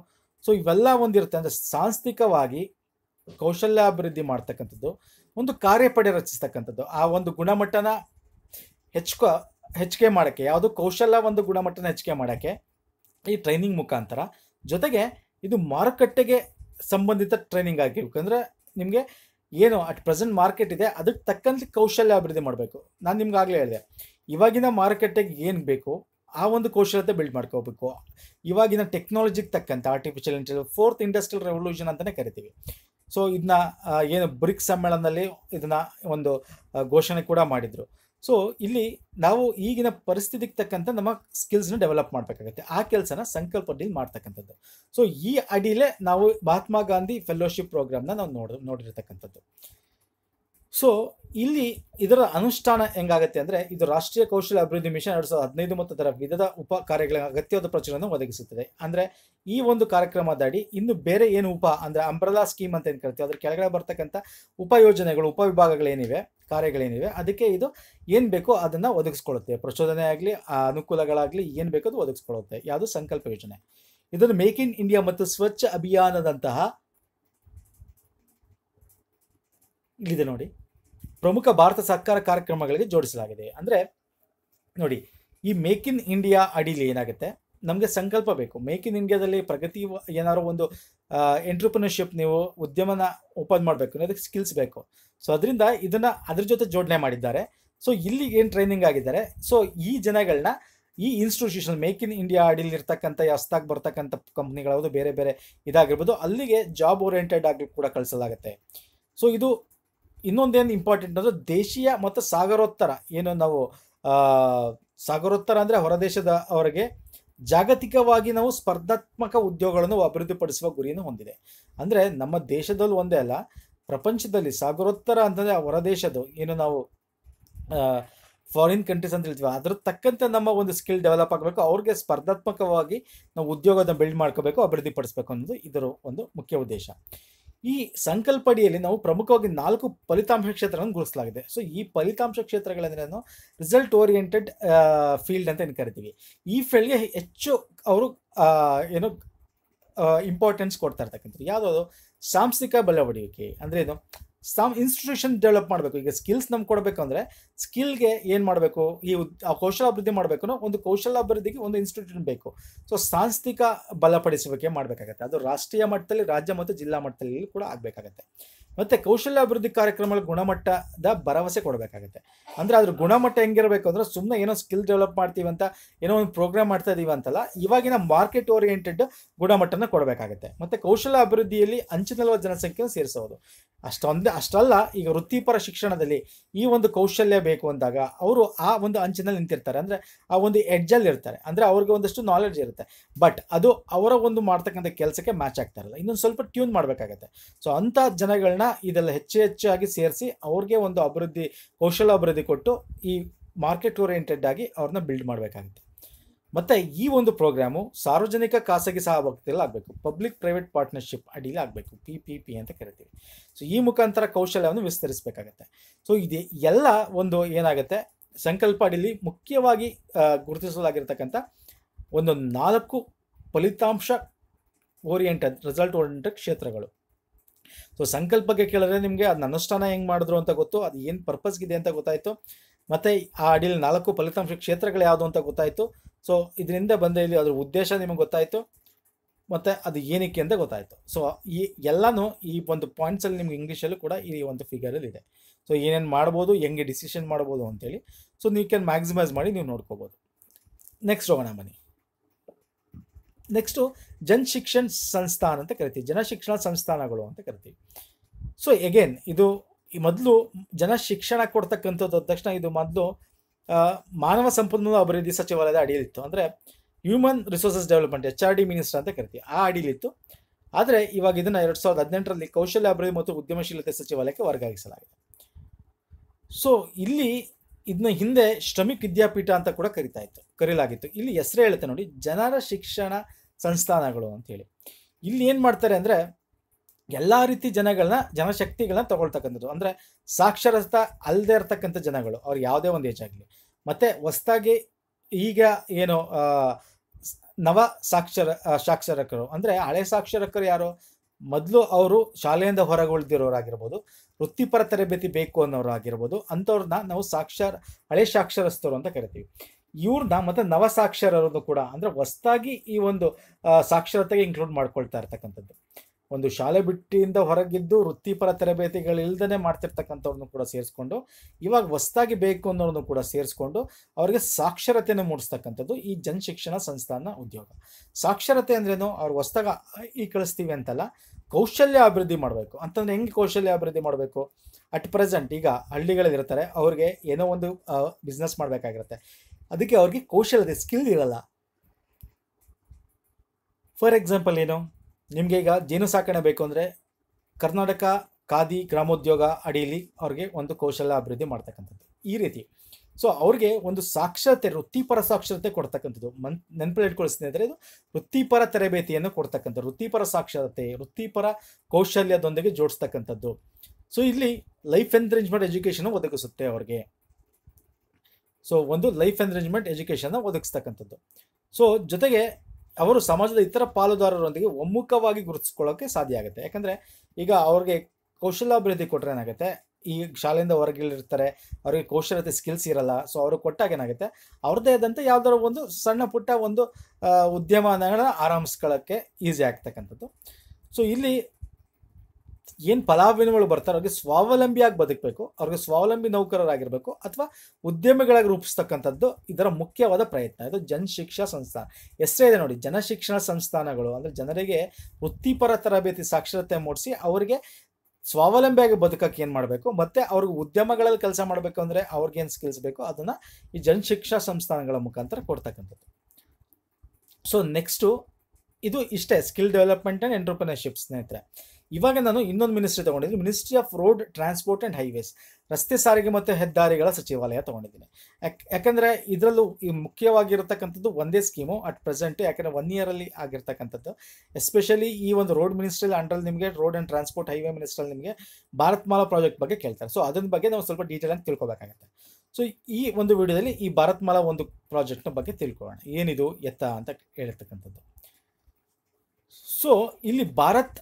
ಸೊ ಇವೆಲ್ಲ ಒಂದಿರುತ್ತೆ. ಅಂದರೆ ಸಾಂಸ್ಥಿಕವಾಗಿ ಕೌಶಲ್ಯಾಭಿವೃದ್ಧಿ ಮಾಡ್ತಕ್ಕಂಥದ್ದು, ಒಂದು ಕಾರ್ಯಪಡೆ ರಚಿಸ್ತಕ್ಕಂಥದ್ದು, ಆ ಒಂದು ಗುಣಮಟ್ಟನ ಹೆಚ್ಚು ಹೆಚ್ಚಿಗೆ ಮಾಡೋಕ್ಕೆ, ಯಾವುದು ಕೌಶಲ್ಯ ಒಂದು ಗುಣಮಟ್ಟನ ಹೆಚ್ಚಿಗೆ ಮಾಡೋಕ್ಕೆ ಈ ಟ್ರೈನಿಂಗ್ ಮುಖಾಂತರ. ಜೊತೆಗೆ ಇದು ಮಾರುಕಟ್ಟೆಗೆ ಸಂಬಂಧಿತ ಟ್ರೈನಿಂಗ್ ಆಗಿರ್ಬೇಕು. ಅಂದರೆ ನಿಮಗೆ ಏನು ಅಟ್ ಪ್ರೆಸೆಂಟ್ ಮಾರ್ಕೆಟ್ ಇದೆ, ಅದಕ್ಕೆ ತಕ್ಕಂತೆ ಕೌಶಲ್ಯಾಭಿವೃದ್ಧಿ ಮಾಡಬೇಕು. ನಾನು ನಿಮ್ಗಾಗಲೇ ಹೇಳಿದೆ, ಇವಾಗಿನ ಮಾರುಕಟ್ಟೆಗೆ ಏನು ಬೇಕು ಆ ಒಂದು ಕೌಶಲ್ಯತೆ ಬಿಲ್ಡ್ ಮಾಡ್ಕೋಬೇಕು. ಇವಾಗಿನ ಟೆಕ್ನಾಲಜಿಗೆ ತಕ್ಕಂಥ artificial intelligence, fourth industrial revolution ಅಂತಲೇ ಕರಿತೀವಿ. ಸೊ ಇದನ್ನ ಏನು ಬ್ರಿಕ್ಸ್ ಸಮ್ಮೇಳನದಲ್ಲಿ ಇದನ್ನು ಒಂದು ಘೋಷಣೆ ಕೂಡ ಮಾಡಿದರು. ಸೊ ಇಲ್ಲಿ ನಾವು ಈಗಿನ ಪರಿಸ್ಥಿತಿಗೆ ತಕ್ಕಂಥ ನಮ್ಮ ಸ್ಕಿಲ್ಸ್ನ ಡೆವಲಪ್ ಮಾಡಬೇಕಾಗುತ್ತೆ. ಆ ಕೆಲಸನ ಸಂಕಲ್ಪ ಡೀಲ್ ಮಾಡ್ತಕ್ಕಂಥದ್ದು. ಸೊ ಈ ಅಡಿಲೇ ನಾವು ಮಹಾತ್ಮ ಗಾಂಧಿ ಫೆಲೋಶಿಪ್ ಪ್ರೋಗ್ರಾಮ್ನ ನಾವು ನೋಡ ನೋಡಿರ್ತಕ್ಕಂಥದ್ದು. ಸೊ ಇಲ್ಲಿ ಇದರ ಅನುಷ್ಠಾನ ಹೆಂಗಾಗತ್ತೆ ಅಂದರೆ, ಇದು ರಾಷ್ಟ್ರೀಯ ಕೌಶಲ್ಯ ಅಭಿವೃದ್ಧಿ ಮಿಷನ್ ಎರಡು ಸಾವಿರದ ಹದಿನೈದು ಮತ್ತು ಅದರ ವಿವಿಧ ಉಪ ಕಾರ್ಯಗಳ ಅಗತ್ಯವಾದ ಪ್ರಚಾರವನ್ನು ಒದಗಿಸುತ್ತದೆ. ಅಂದರೆ ಈ ಒಂದು ಕಾರ್ಯಕ್ರಮದಡಿ ಇನ್ನು ಬೇರೆ ಏನು ಉಪ ಅಂದರೆ ಅಂಬ್ರಲಾ ಸ್ಕೀಮ್ ಅಂತ ಏನು ಕರಿತೀವಿ, ಅದ್ರ ಕೆಳಗಡೆ ಬರ್ತಕ್ಕಂಥ ಉಪ ಯೋಜನೆಗಳು, ಉಪವಿಭಾಗಗಳೇನಿವೆ, ಕಾರ್ಯಗಳೇನಿವೆ, ಅದಕ್ಕೆ ಇದು ಏನು ಬೇಕೋ ಅದನ್ನು ಒದಗಿಸ್ಕೊಳ್ಳುತ್ತೆ. ಪ್ರಚೋದನೆ ಆಗಲಿ, ಅನುಕೂಲಗಳಾಗಲಿ, ಏನು ಬೇಕೋ ಅದು ಒದಗಿಸ್ಕೊಳ್ಳುತ್ತೆ. ಯಾವುದು ಸಂಕಲ್ಪ ಯೋಜನೆ. ಇದನ್ನು ಮೇಕ್ ಇನ್ ಇಂಡಿಯಾ ಮತ್ತು ಸ್ವಚ್ಛ ಅಭಿಯಾನದಂತಹ ಇಲ್ಲಿದೆ ನೋಡಿ ಪ್ರಮುಖ ಭಾರತ ಸರ್ಕಾರ ಕಾರ್ಯಕ್ರಮಗಳಿಗೆ ಜೋಡಿಸಲಾಗಿದೆ. ಅಂದರೆ ನೋಡಿ, ಈ ಮೇಕ್ ಇನ್ ಇಂಡಿಯಾ ಅಡಿಲಿ ಏನಾಗುತ್ತೆ, ನಮಗೆ ಸಂಕಲ್ಪ ಬೇಕು. ಮೇಕ್ ಇನ್ ಇಂಡಿಯಾದಲ್ಲಿ ಪ್ರಗತಿ ಏನಾದ್ರು ಒಂದು ಎಂಟ್ರಪ್ರಿನರ್ಶಿಪ್, ನೀವು ಉದ್ಯಮನ ಓಪನ್ ಮಾಡಬೇಕು, ಅದಕ್ಕೆ ಸ್ಕಿಲ್ಸ್ ಬೇಕು. ಸೊ ಅದರಿಂದ ಇದನ್ನು ಅದ್ರ ಜೊತೆ ಜೋಡಣೆ ಮಾಡಿದ್ದಾರೆ. ಸೊ ಇಲ್ಲಿ ಏನು ಟ್ರೈನಿಂಗ್ ಆಗಿದ್ದಾರೆ, ಸೊ ಈ ಜನಗಳನ್ನ ಈ ಇನ್ಸ್ಟಿಟ್ಯೂಷನ್ ಮೇಕ್ ಇನ್ ಇಂಡಿಯಾ ಅಡಿಲಿ ಇರ್ತಕ್ಕಂಥ ಹೊಸದಾಗಿ ಬರ್ತಕ್ಕಂಥ ಕಂಪ್ನಿಗಳಾವುದು ಬೇರೆ ಬೇರೆ ಇದಾಗಿರ್ಬೋದು, ಅಲ್ಲಿಗೆ ಜಾಬ್ ಓರಿಯೆಂಟೆಡ್ ಆಗಿ ಕೂಡ ಕಳಿಸಲಾಗುತ್ತೆ. ಸೊ ಇದು ಇನ್ನೊಂದೇನು ಇಂಪಾರ್ಟೆಂಟ್ ಅಂದರೆ, ದೇಶೀಯ ಮತ್ತು ಸಾಗರೋತ್ತರ ಏನು ನಾವು ಸಾಗರೋತ್ತರ ಅಂದರೆ ಹೊರದೇಶದ ಅವರಿಗೆ ಜಾಗತಿಕವಾಗಿ ನಾವು ಸ್ಪರ್ಧಾತ್ಮಕ ಉದ್ಯೋಗಗಳನ್ನು ಅಭಿವೃದ್ಧಿಪಡಿಸುವ ಗುರಿಯನ್ನು ಹೊಂದಿದೆ. ಅಂದರೆ ನಮ್ಮ ದೇಶದಲ್ಲೂ ಒಂದೇ ಅಲ್ಲ, ಪ್ರಪಂಚದಲ್ಲಿ ಸಾಗರೋತ್ತರ ಅಂತಂದರೆ ಹೊರದೇಶದ್ದು ಏನು ನಾವು ಫಾರಿನ್ ಕಂಟ್ರೀಸ್ ಅಂತ ಹೇಳ್ತೀವಿ, ಅದ್ರ ತಕ್ಕಂತೆ ನಮ್ಮ ಒಂದು ಸ್ಕಿಲ್ ಡೆವಲಪ್ ಆಗಬೇಕು. ಅವ್ರಿಗೆ ಸ್ಪರ್ಧಾತ್ಮಕವಾಗಿ ನಾವು ಉದ್ಯೋಗದ ಬಿಲ್ಡ್ ಮಾಡ್ಕೋಬೇಕು, ಅಭಿವೃದ್ಧಿಪಡಿಸಬೇಕು ಅನ್ನೋದು ಇದರ ಒಂದು ಮುಖ್ಯ ಉದ್ದೇಶ. ಈ ಸಂಕಲ್ಪ ಅಡಿಯಲ್ಲಿ ನಾವು ಪ್ರಮುಖವಾಗಿ ನಾಲ್ಕು ಫಲಿತಾಂಶ ಕ್ಷೇತ್ರಗಳನ್ನು ಗುರುತಿಸಲಾಗಿದೆ. ಸೊ ಈ ಫಲಿತಾಂಶ ಕ್ಷೇತ್ರಗಳೇನು, ರಿಸಲ್ಟ್ ಓರಿಯೆಂಟೆಡ್ ಫೀಲ್ಡ್ ಅಂತ ಏನು ಕರಿತೀವಿ. ಈ ಫೀಲ್ಡ್ಗೆ ಹೆಚ್ಚು ಅವರು ಏನು ಇಂಪಾರ್ಟೆನ್ಸ್ ಕೊಡ್ತಾ ಇರ್ತಕ್ಕಂಥದ್ದು ಯಾವುದಾದ್ರು ಸಾಂಸ್ಥಿಕ ಬೆಳವಣಿಗೆ. ಅಂದರೆ ಏನು, ಸಮ್ ಇನ್ಸ್ಟಿಟ್ಯೂಷನ್ ಡೆವಲಪ್ ಮಾಡಬೇಕು. ಈಗ ಸ್ಕಿಲ್ಸ್ ನಮ್ಗೆ ಕೊಡಬೇಕು ಅಂದರೆ ಸ್ಕಿಲ್ಗೆ ಏನು ಮಾಡಬೇಕು, ಈ ಕೌಶಲಾಭಿವೃದ್ಧಿ ಮಾಡಬೇಕು, ಒಂದು ಕೌಶಲಾಭಿವೃದ್ಧಿಗೆ ಒಂದು ಇನ್ಸ್ಟಿಟ್ಯೂಷನ್ ಬೇಕು. ಸೊ ಸಾಂಸ್ಥಿಕ ಬಲಪಡಿಸುವಿಕೆ ಮಾಡಬೇಕಾಗತ್ತೆ, ಅದು ರಾಷ್ಟ್ರೀಯ ಮಟ್ಟದಲ್ಲಿ ರಾಜ್ಯ ಮತ್ತು ಜಿಲ್ಲಾ ಮಟ್ಟದಲ್ಲಿ ಕೂಡ ಆಗಬೇಕಾಗತ್ತೆ. ಮತ್ತು ಕೌಶಲ್ಯಾಭಿವೃದ್ಧಿ ಕಾರ್ಯಕ್ರಮಗಳ ಗುಣಮಟ್ಟದ ಭರವಸೆ ಕೊಡಬೇಕಾಗುತ್ತೆ. ಅಂದರೆ ಅದ್ರ ಗುಣಮಟ್ಟ ಹೆಂಗಿರಬೇಕು ಅಂದರೆ ಸುಮ್ಮನೆ ಏನೋ ಸ್ಕಿಲ್ ಡೆವಲಪ್ ಮಾಡ್ತೀವಿ ಅಂತ ಏನೋ ಒಂದು ಪ್ರೋಗ್ರಾಮ್ ಮಾಡ್ತಾ ಇದ್ದೀವಿ ಅಂತಲ್ಲ, ಇವಾಗಿನ ಮಾರ್ಕೆಟ್ ಓರಿಯೆಂಟೆಡ್ ಗುಣಮಟ್ಟನ ಕೊಡಬೇಕಾಗುತ್ತೆ. ಮತ್ತು ಕೌಶಲ್ಯಾಭಿವೃದ್ಧಿಯಲ್ಲಿ ಅಂಚಿನಲ್ವ ಜನಸಂಖ್ಯೆಯನ್ನು ಸೇರಿಸೋದು ಅಷ್ಟೊಂದು ಅಷ್ಟಲ್ಲ. ಈಗ ವೃತ್ತಿಪರ ಶಿಕ್ಷಣದಲ್ಲಿ ಈ ಒಂದು ಕೌಶಲ್ಯ ಬೇಕು ಅಂದಾಗ ಅವರು ಆ ಒಂದು ಅಂಚಿನಲ್ಲಿ ನಿಂತಿರ್ತಾರೆ, ಅಂದರೆ ಆ ಒಂದು ಎಡ್ಜಲ್ಲಿ ಇರ್ತಾರೆ, ಅಂದರೆ ಅವ್ರಿಗೆ ಒಂದಷ್ಟು ನಾಲೆಡ್ಜ್ ಇರುತ್ತೆ, ಬಟ್ ಅದು ಅವರ ಒಂದು ಮಾಡ್ತಕ್ಕಂಥ ಕೆಲಸಕ್ಕೆ ಮ್ಯಾಚ್ ಆಗ್ತಾ ಇರಲ್ಲ, ಇನ್ನೊಂದು ಸ್ವಲ್ಪ ಟ್ಯೂನ್ ಮಾಡಬೇಕಾಗತ್ತೆ. ಸೊ ಅಂಥ ಜನಗಳನ್ನ ಇದೆಲ್ಲ ಹೆಚ್ಚು ಹೆಚ್ಚಾಗಿ ಸೇರಿಸಿ ಅವ್ರಿಗೆ ಒಂದು ಅಭಿವೃದ್ಧಿ ಕೌಶಲ್ಯ ಅಭಿವೃದ್ಧಿ ಕೊಟ್ಟು ಈ ಮಾರ್ಕೆಟ್ ಓರಿಯೆಂಟೆಡ್ ಆಗಿ ಅವ್ರನ್ನ ಬಿಲ್ಡ್ ಮಾಡಬೇಕಾಗುತ್ತೆ. ಮತ್ತು ಈ ಒಂದು ಪ್ರೋಗ್ರಾಮು ಸಾರ್ವಜನಿಕ ಖಾಸಗಿ ಸಹಭಾಗಿತ್ವದಲ್ಲಿ ಆಗಬೇಕು, ಪಬ್ಲಿಕ್ ಪ್ರೈವೇಟ್ ಪಾರ್ಟ್ನರ್ಶಿಪ್ ಅಡಿಯಲ್ಲಿ ಆಗಬೇಕು, ಪಿ ಪಿ ಪಿ ಅಂತ ಕರಿತೀವಿ. ಸೊ ಈ ಮುಖಾಂತರ ಕೌಶಲ್ಯವನ್ನು ವಿಸ್ತರಿಸಬೇಕಾಗತ್ತೆ. ಸೊ ಇದು ಎಲ್ಲ ಒಂದು ಏನಾಗುತ್ತೆ ಸಂಕಲ್ಪ ಅಡಿಯಲ್ಲಿ ಮುಖ್ಯವಾಗಿ ಗುರುತಿಸಲಾಗಿರ್ತಕ್ಕಂಥ ಒಂದು ನಾಲ್ಕು ಫಲಿತಾಂಶ ಓರಿಯೆಂಟೆಡ್ ರಿಸಲ್ಟ್ ಓರಿಯೆಂಟೆಡ್ ಕ್ಷೇತ್ರಗಳು. ಸೊ ಸಂಕಲ್ಪಕ್ಕೆ ಕೇಳಿದ್ರೆ ನಿಮಗೆ ಅದನ್ನ ಅನುಷ್ಠಾನ ಹೆಂಗೆ ಮಾಡಿದ್ರು ಅಂತ ಗೊತ್ತು, ಅದು ಏನು ಪರ್ಪಸ್ಗಿದೆ ಅಂತ ಗೊತ್ತಾಯಿತು, ಮತ್ತು ಆ ಅಡಿಯಲ್ಲಿ ನಾಲ್ಕು ಫಲಿತಾಂಶ ಕ್ಷೇತ್ರಗಳು ಯಾವುದು ಅಂತ ಗೊತ್ತಾಯಿತು. ಸೊ ಇದರಿಂದ ಬಂದ ಇಲ್ಲಿ ಅದರ ಉದ್ದೇಶ ನಿಮಗೆ ಗೊತ್ತಾಯಿತು, ಮತ್ತು ಅದು ಏನಕ್ಕೆ ಅಂತ ಗೊತ್ತಾಯಿತು. ಸೊ ಈ ಎಲ್ಲನೂ ಈ ಒಂದು ಪಾಯಿಂಟ್ಸಲ್ಲಿ ನಿಮ್ಗೆ ಇಂಗ್ಲೀಷಲ್ಲೂ ಕೂಡ ಈ ಒಂದು ಫಿಗರಲ್ಲಿದೆ. ಸೊ ಏನೇನು ಮಾಡ್ಬೋದು, ಹೆಂಗೆ ಡಿಸಿಷನ್ ಮಾಡ್ಬೋದು ಅಂತೇಳಿ. ಸೊ ನೀವು ಕ್ಯಾನ್ ಮ್ಯಾಕ್ಸಿಮೈಸ್ ಮಾಡಿ ನೀವು ನೋಡ್ಕೋಬೋದು. ನೆಕ್ಸ್ಟ್ ಹೋಗೋಣ ಬನ್ನಿ. ನೆಕ್ಸ್ಟು ಜನ್ ಶಿಕ್ಷಣ ಸಂಸ್ಥಾನ ಅಂತ ಕರಿತೀವಿ, ಜನಶಿಕ್ಷಣ ಸಂಸ್ಥಾನಗಳು ಅಂತ ಕರಿತೀವಿ. ಸೊ ಎಗೇನ್ ಇದು ಮೊದಲು ಜನಶಿಕ್ಷಣ ಕೊಡ್ತಕ್ಕಂಥದ್ದು ತಕ್ಷಣ ಇದು ಮೊದಲು ಮಾನವ ಸಂಪನ್ಮೂಲ ಅಭಿವೃದ್ಧಿ ಸಚಿವಾಲಯದ ಅಡಿಯಲ್ಲಿತ್ತು, ಅಂದರೆ human resources development H R D minister ಅಂತ ಕರಿತೀವಿ, ಆ ಅಡಿಯಲ್ಲಿತ್ತು. ಆದರೆ ಇವಾಗ ಇದನ್ನು ಎರಡು ಸಾವಿರದ ಹದಿನೆಂಟರಲ್ಲಿ ಕೌಶಲ್ಯಾಭಿವೃದ್ಧಿ ಮತ್ತು ಉದ್ಯಮಶೀಲತೆ ಸಚಿವಾಲಯಕ್ಕೆ ವರ್ಗಾಯಿಸಲಾಗಿದೆ. ಸೊ ಇಲ್ಲಿ ಇದನ್ನ ಹಿಂದೆ ಶ್ರಮಿಕ್ ವಿದ್ಯಾಪೀಠ ಅಂತ ಕೂಡ ಕರಿತಾ ಇತ್ತು ಕರೀಲಾಗಿತ್ತು. ಇಲ್ಲಿ ಹೆಸರೇ ಹೇಳುತ್ತೆ ನೋಡಿ, ಜನರ ಶಿಕ್ಷಣ ಸಂಸ್ಥಾನಗಳು ಅಂತೇಳಿ. ಇಲ್ಲಿ ಏನು ಮಾಡ್ತಾರೆ ಅಂದರೆ ಎಲ್ಲ ರೀತಿ ಜನಗಳನ್ನ ಜನಶಕ್ತಿಗಳನ್ನ ತಗೊಳ್ತಕ್ಕಂಥದ್ದು, ಅಂದರೆ ಸಾಕ್ಷರತಾ ಅಲ್ಲದೆ ಇರ್ತಕ್ಕಂಥ ಜನಗಳು ಅವ್ರು ಯಾವುದೇ ಒಂದು ಏಜ್ ಆಗಲಿ, ಮತ್ತು ಹೊಸದಾಗಿ ಈಗ ಏನು ನವ ಸಾಕ್ಷರ ಸಾಕ್ಷರಕರು ಅಂದರೆ ಹಳೆ ಸಾಕ್ಷರಕರು ಯಾರು, ಮೊದಲು ಅವರು ಶಾಲೆಯಿಂದ ಹೊರಗುಳಿದಿರೋರಾಗಿರ್ಬೋದು, ವೃತ್ತಿಪರ ತರಬೇತಿ ಬೇಕು ಅನ್ನೋರು ಆಗಿರ್ಬೋದು, ಅಂಥವ್ರನ್ನ ನಾವು ಸಾಕ್ಷರ ಹಳೆ ಸಾಕ್ಷರಸ್ಥರು ಅಂತ ಕರಿತೀವಿ. ಇವ್ರನ್ನ ಮತ್ತು ನವ ಸಾಕ್ಷರರನ್ನು ಕೂಡ ಅಂದರೆ ಹೊಸದಾಗಿ ಈ ಒಂದು ಸಾಕ್ಷರತೆಗೆ ಇನ್ಕ್ಲೂಡ್ ಮಾಡ್ಕೊಳ್ತಾ ಇರ್ತಕ್ಕಂಥದ್ದು, ಒಂದು ಶಾಲೆ ಬಿಟ್ಟಿಯಿಂದ ಹೊರಗಿದ್ದು ವೃತ್ತಿಪರ ತರಬೇತಿಗಳಿಲ್ದೇ ಮಾಡ್ತಿರ್ತಕ್ಕಂಥವ್ರನ್ನು ಕೂಡ ಸೇರಿಸ್ಕೊಂಡು, ಇವಾಗ ಹೊಸದಾಗಿ ಬೇಕು ಅನ್ನೋರನ್ನು ಕೂಡ ಸೇರಿಸ್ಕೊಂಡು ಅವರಿಗೆ ಸಾಕ್ಷರತೆಯನ್ನು ಮೂಡಿಸ್ತಕ್ಕಂಥದ್ದು ಈ ಜನಶಿಕ್ಷಣ ಸಂಸ್ಥಾನ ಉದ್ಯೋಗ. ಸಾಕ್ಷರತೆ ಅಂದ್ರೇನು, ಅವ್ರು ಹೊಸದಾಗ ಈ ಕಳಿಸ್ತೀವಿ ಅಂತಲ್ಲ, ಕೌಶಲ್ಯ ಅಭಿವೃದ್ಧಿ ಮಾಡಬೇಕು ಅಂತಂದರೆ ಹೆಂಗೆ ಕೌಶಲ್ಯ ಅಭಿವೃದ್ಧಿ ಮಾಡಬೇಕು. ಅಟ್ ಪ್ರೆಸೆಂಟ್ ಈಗ ಹಳ್ಳಿಗಳಲ್ಲಿರ್ತಾರೆ, ಅವ್ರಿಗೆ ಏನೋ ಒಂದು ಬಿಸ್ನೆಸ್ ಮಾಡಬೇಕಾಗಿರುತ್ತೆ, ಅದಕ್ಕೆ ಅವ್ರಿಗೆ ಕೌಶಲ್ಯತೆ ಸ್ಕಿಲ್ ಇರಲ್ಲ. ಫಾರ್ ಎಕ್ಸಾಂಪಲ್ ಏನು, ನಿಮಗೆ ಈಗ ಜೇನು ಸಾಕಣೆ ಬೇಕು ಅಂದರೆ ಕರ್ನಾಟಕ ಖಾದಿ ಗ್ರಾಮೋದ್ಯೋಗ ಅಡಿಯಲ್ಲಿ ಅವ್ರಿಗೆ ಒಂದು ಕೌಶಲ್ಯ ಅಭಿವೃದ್ಧಿ ಮಾಡ್ತಕ್ಕಂಥದ್ದು ಈ ರೀತಿ. ಸೊ ಅವ್ರಿಗೆ ಒಂದು ಸಾಕ್ಷರತೆ ವೃತ್ತಿಪರ ಸಾಕ್ಷರತೆ ಕೊಡ್ತಕ್ಕಂಥದ್ದು. ಮನ್ ನೆನಪಲ್ಲಿ ಇಟ್ಕೊಳ್ಸ್ತಿದ್ರೆ ಇದು ವೃತ್ತಿಪರ ತರಬೇತಿಯನ್ನು ಕೊಡ್ತಕ್ಕಂಥದ್ದು, ವೃತ್ತಿಪರ ಸಾಕ್ಷರತೆ ವೃತ್ತಿಪರ ಕೌಶಲ್ಯದೊಂದಿಗೆ ಜೋಡಿಸ್ತಕ್ಕಂಥದ್ದು. ಸೊ ಇಲ್ಲಿ ಲೈಫ್ ಎಂಟ್ರೆಂಜ್ಮೆಂಟ್ ಎಜುಕೇಷನ್ ಒದಗಿಸುತ್ತೆ ಅವ್ರಿಗೆ. ಸೊ ಒಂದು ಲೈಫ್ ಎಂಟ್ರೆಂಜ್ಮೆಂಟ್ ಎಜುಕೇಷನ್ ಒದಗಿಸ್ತಕ್ಕಂಥದ್ದು. ಸೊ ಜೊತೆಗೆ ಅವರು ಸಮಾಜದ ಇತರ ಪಾಲುದಾರರೊಂದಿಗೆ ಒಮ್ಮುಖವಾಗಿ ಗುರುತಿಸ್ಕೊಳ್ಳೋಕ್ಕೆ ಸಾಧ್ಯ ಆಗುತ್ತೆ. ಯಾಕಂದರೆ ಈಗ ಅವ್ರಿಗೆ ಕೌಶಲ್ಯಾಭಿವೃದ್ಧಿ ಕೊಟ್ಟರೆ ಏನಾಗುತ್ತೆ, ಈ ಶಾಲೆಯಿಂದ ಹೊರಗಿಳಿರ್ತಾರೆ, ಅವ್ರಿಗೆ ಕೌಶಲ್ಯತೆ ಸ್ಕಿಲ್ಸ್ ಇರಲ್ಲ. ಸೊ ಅವರು ಕೊಟ್ಟಾಗ ಏನಾಗುತ್ತೆ, ಅವ್ರದ್ದೇ ಆದಂಥ ಯಾವುದಾದ್ರು ಒಂದು ಸಣ್ಣ ಪುಟ್ಟ ಒಂದು ಉದ್ಯಮಗಳನ್ನ ಆರಂಭಿಸ್ಕೊಳ್ಳೋಕ್ಕೆ ಈಸಿ ಆಗ್ತಕ್ಕಂಥದ್ದು. ಸೊ ಇಲ್ಲಿ ಏನು ಫಲಾನುಭವಿಗಳು ಬರ್ತಾರೆ, ಅವ್ರಿಗೆ ಸ್ವಾವಲಂಬಿಯಾಗಿ ಬದುಕಬೇಕು, ಅವ್ರಿಗೆ ಸ್ವಾವಲಂಬಿ ನೌಕರರಾಗಿರಬೇಕು ಅಥವಾ ಉದ್ಯಮಿಗಳಾಗಿ ರೂಪಿಸ್ತಕ್ಕಂಥದ್ದು ಇದರ ಮುಖ್ಯವಾದ ಪ್ರಯತ್ನ. ಇದು ಜನಶಿಕ್ಷಣ ಸಂಸ್ಥಾನ ಹೆಸರೇ ಇದೆ ನೋಡಿ, ಜನಶಿಕ್ಷಣ ಸಂಸ್ಥಾನಗಳು ಅಂದರೆ ಜನರಿಗೆ ವೃತ್ತಿಪರ ತರಬೇತಿ ಸಾಕ್ಷರತೆ ಮೂಡಿಸಿ ಅವರಿಗೆ ಸ್ವಾವಲಂಬಿಯಾಗಿ ಬದುಕಕ್ಕೆ ಏನು ಮಾಡಬೇಕು, ಮತ್ತು ಅವ್ರಿಗೆ ಉದ್ಯಮಗಳಲ್ಲಿ ಕೆಲಸ ಮಾಡಬೇಕು ಅಂದರೆ ಅವ್ರಿಗೇನು ಸ್ಕಿಲ್ಸ್ ಬೇಕು ಅದನ್ನು ಈ ಜನಶಿಕ್ಷಣ ಸಂಸ್ಥಾನಗಳ ಮುಖಾಂತರ ಕೊಡ್ತಕ್ಕಂಥದ್ದು. ಸೊ ನೆಕ್ಸ್ಟು ಇದು ಇಷ್ಟೇ, ಸ್ಕಿಲ್ ಡೆವಲಪ್ಮೆಂಟ್ ಆ್ಯಂಡ್ ಎಂಟ್ರಪ್ರಿನರ್ಶಿಪ್. ಸ್ನೇಹಿತರೆ, ಇವಾಗ ನಾನು ಇನ್ನೊಂದು ಮಿನಿಸ್ಟ್ರಿ ತೊಗೊಂಡಿದ್ದೀನಿ, ministry of road transport and highways, ರಸ್ತೆ ಸಾರಿಗೆ ಮತ್ತು ಹೆದ್ದಾರಿಗಳ ಸಚಿವಾಲಯ ತೊಗೊಂಡಿದ್ದೀನಿ. ಯಾಕೆ ಯಾಕೆಂದರೆ ಇದರಲ್ಲೂ ಈ ಮುಖ್ಯವಾಗಿರತಕ್ಕಂಥದ್ದು ಒಂದೇ ಸ್ಕೀಮು ಅಟ್ ಪ್ರೆಸೆಂಟು. ಯಾಕೆಂದರೆ ಒನ್ ಇಯರಲ್ಲಿ ಆಗಿರ್ತಕ್ಕಂಥದ್ದು ಎಸ್ಪೆಷಲಿ ಈ ಒಂದು ರೋಡ್ ಮಿನಿಸ್ಟ್ರಿಯಲ್ಲಿ ಅಂಡರಲ್ಲಿ ನಿಮಗೆ ರೋಡ್ ಆ್ಯಂಡ್ ಟ್ರಾನ್ಸ್ಪೋರ್ಟ್ ಹೈವೇ ಮಿನಿಸ್ಟ್ರಲ್ಲಿ ನಿಮಗೆ ಭಾರತ್ಮಾಲಾ ಪ್ರಾಜೆಕ್ಟ್ ಬಗ್ಗೆ ಕೇಳ್ತಾರೆ. ಸೊ ಅದ್ರ ಬಗ್ಗೆ ನಾವು ಸ್ವಲ್ಪ ಡೀಟೇಲ್ ಆಗಿ ತಿಳ್ಕೊಬೇಕಾಗತ್ತೆ. ಸೊ ಈ ಒಂದು ವಿಡಿಯೋದಲ್ಲಿ ಈ ಭಾರತ್ಮಾಲಾ ಒಂದು ಪ್ರಾಜೆಕ್ಟ್ನ ಬಗ್ಗೆ ತಿಳ್ಕೊಳ್ಳೋಣ, ಏನಿದು ಎತ್ತ ಅಂತ ಹೇಳಿರ್ತಕ್ಕಂಥದ್ದು. ಸೊ ಇಲ್ಲಿ ಭಾರತ್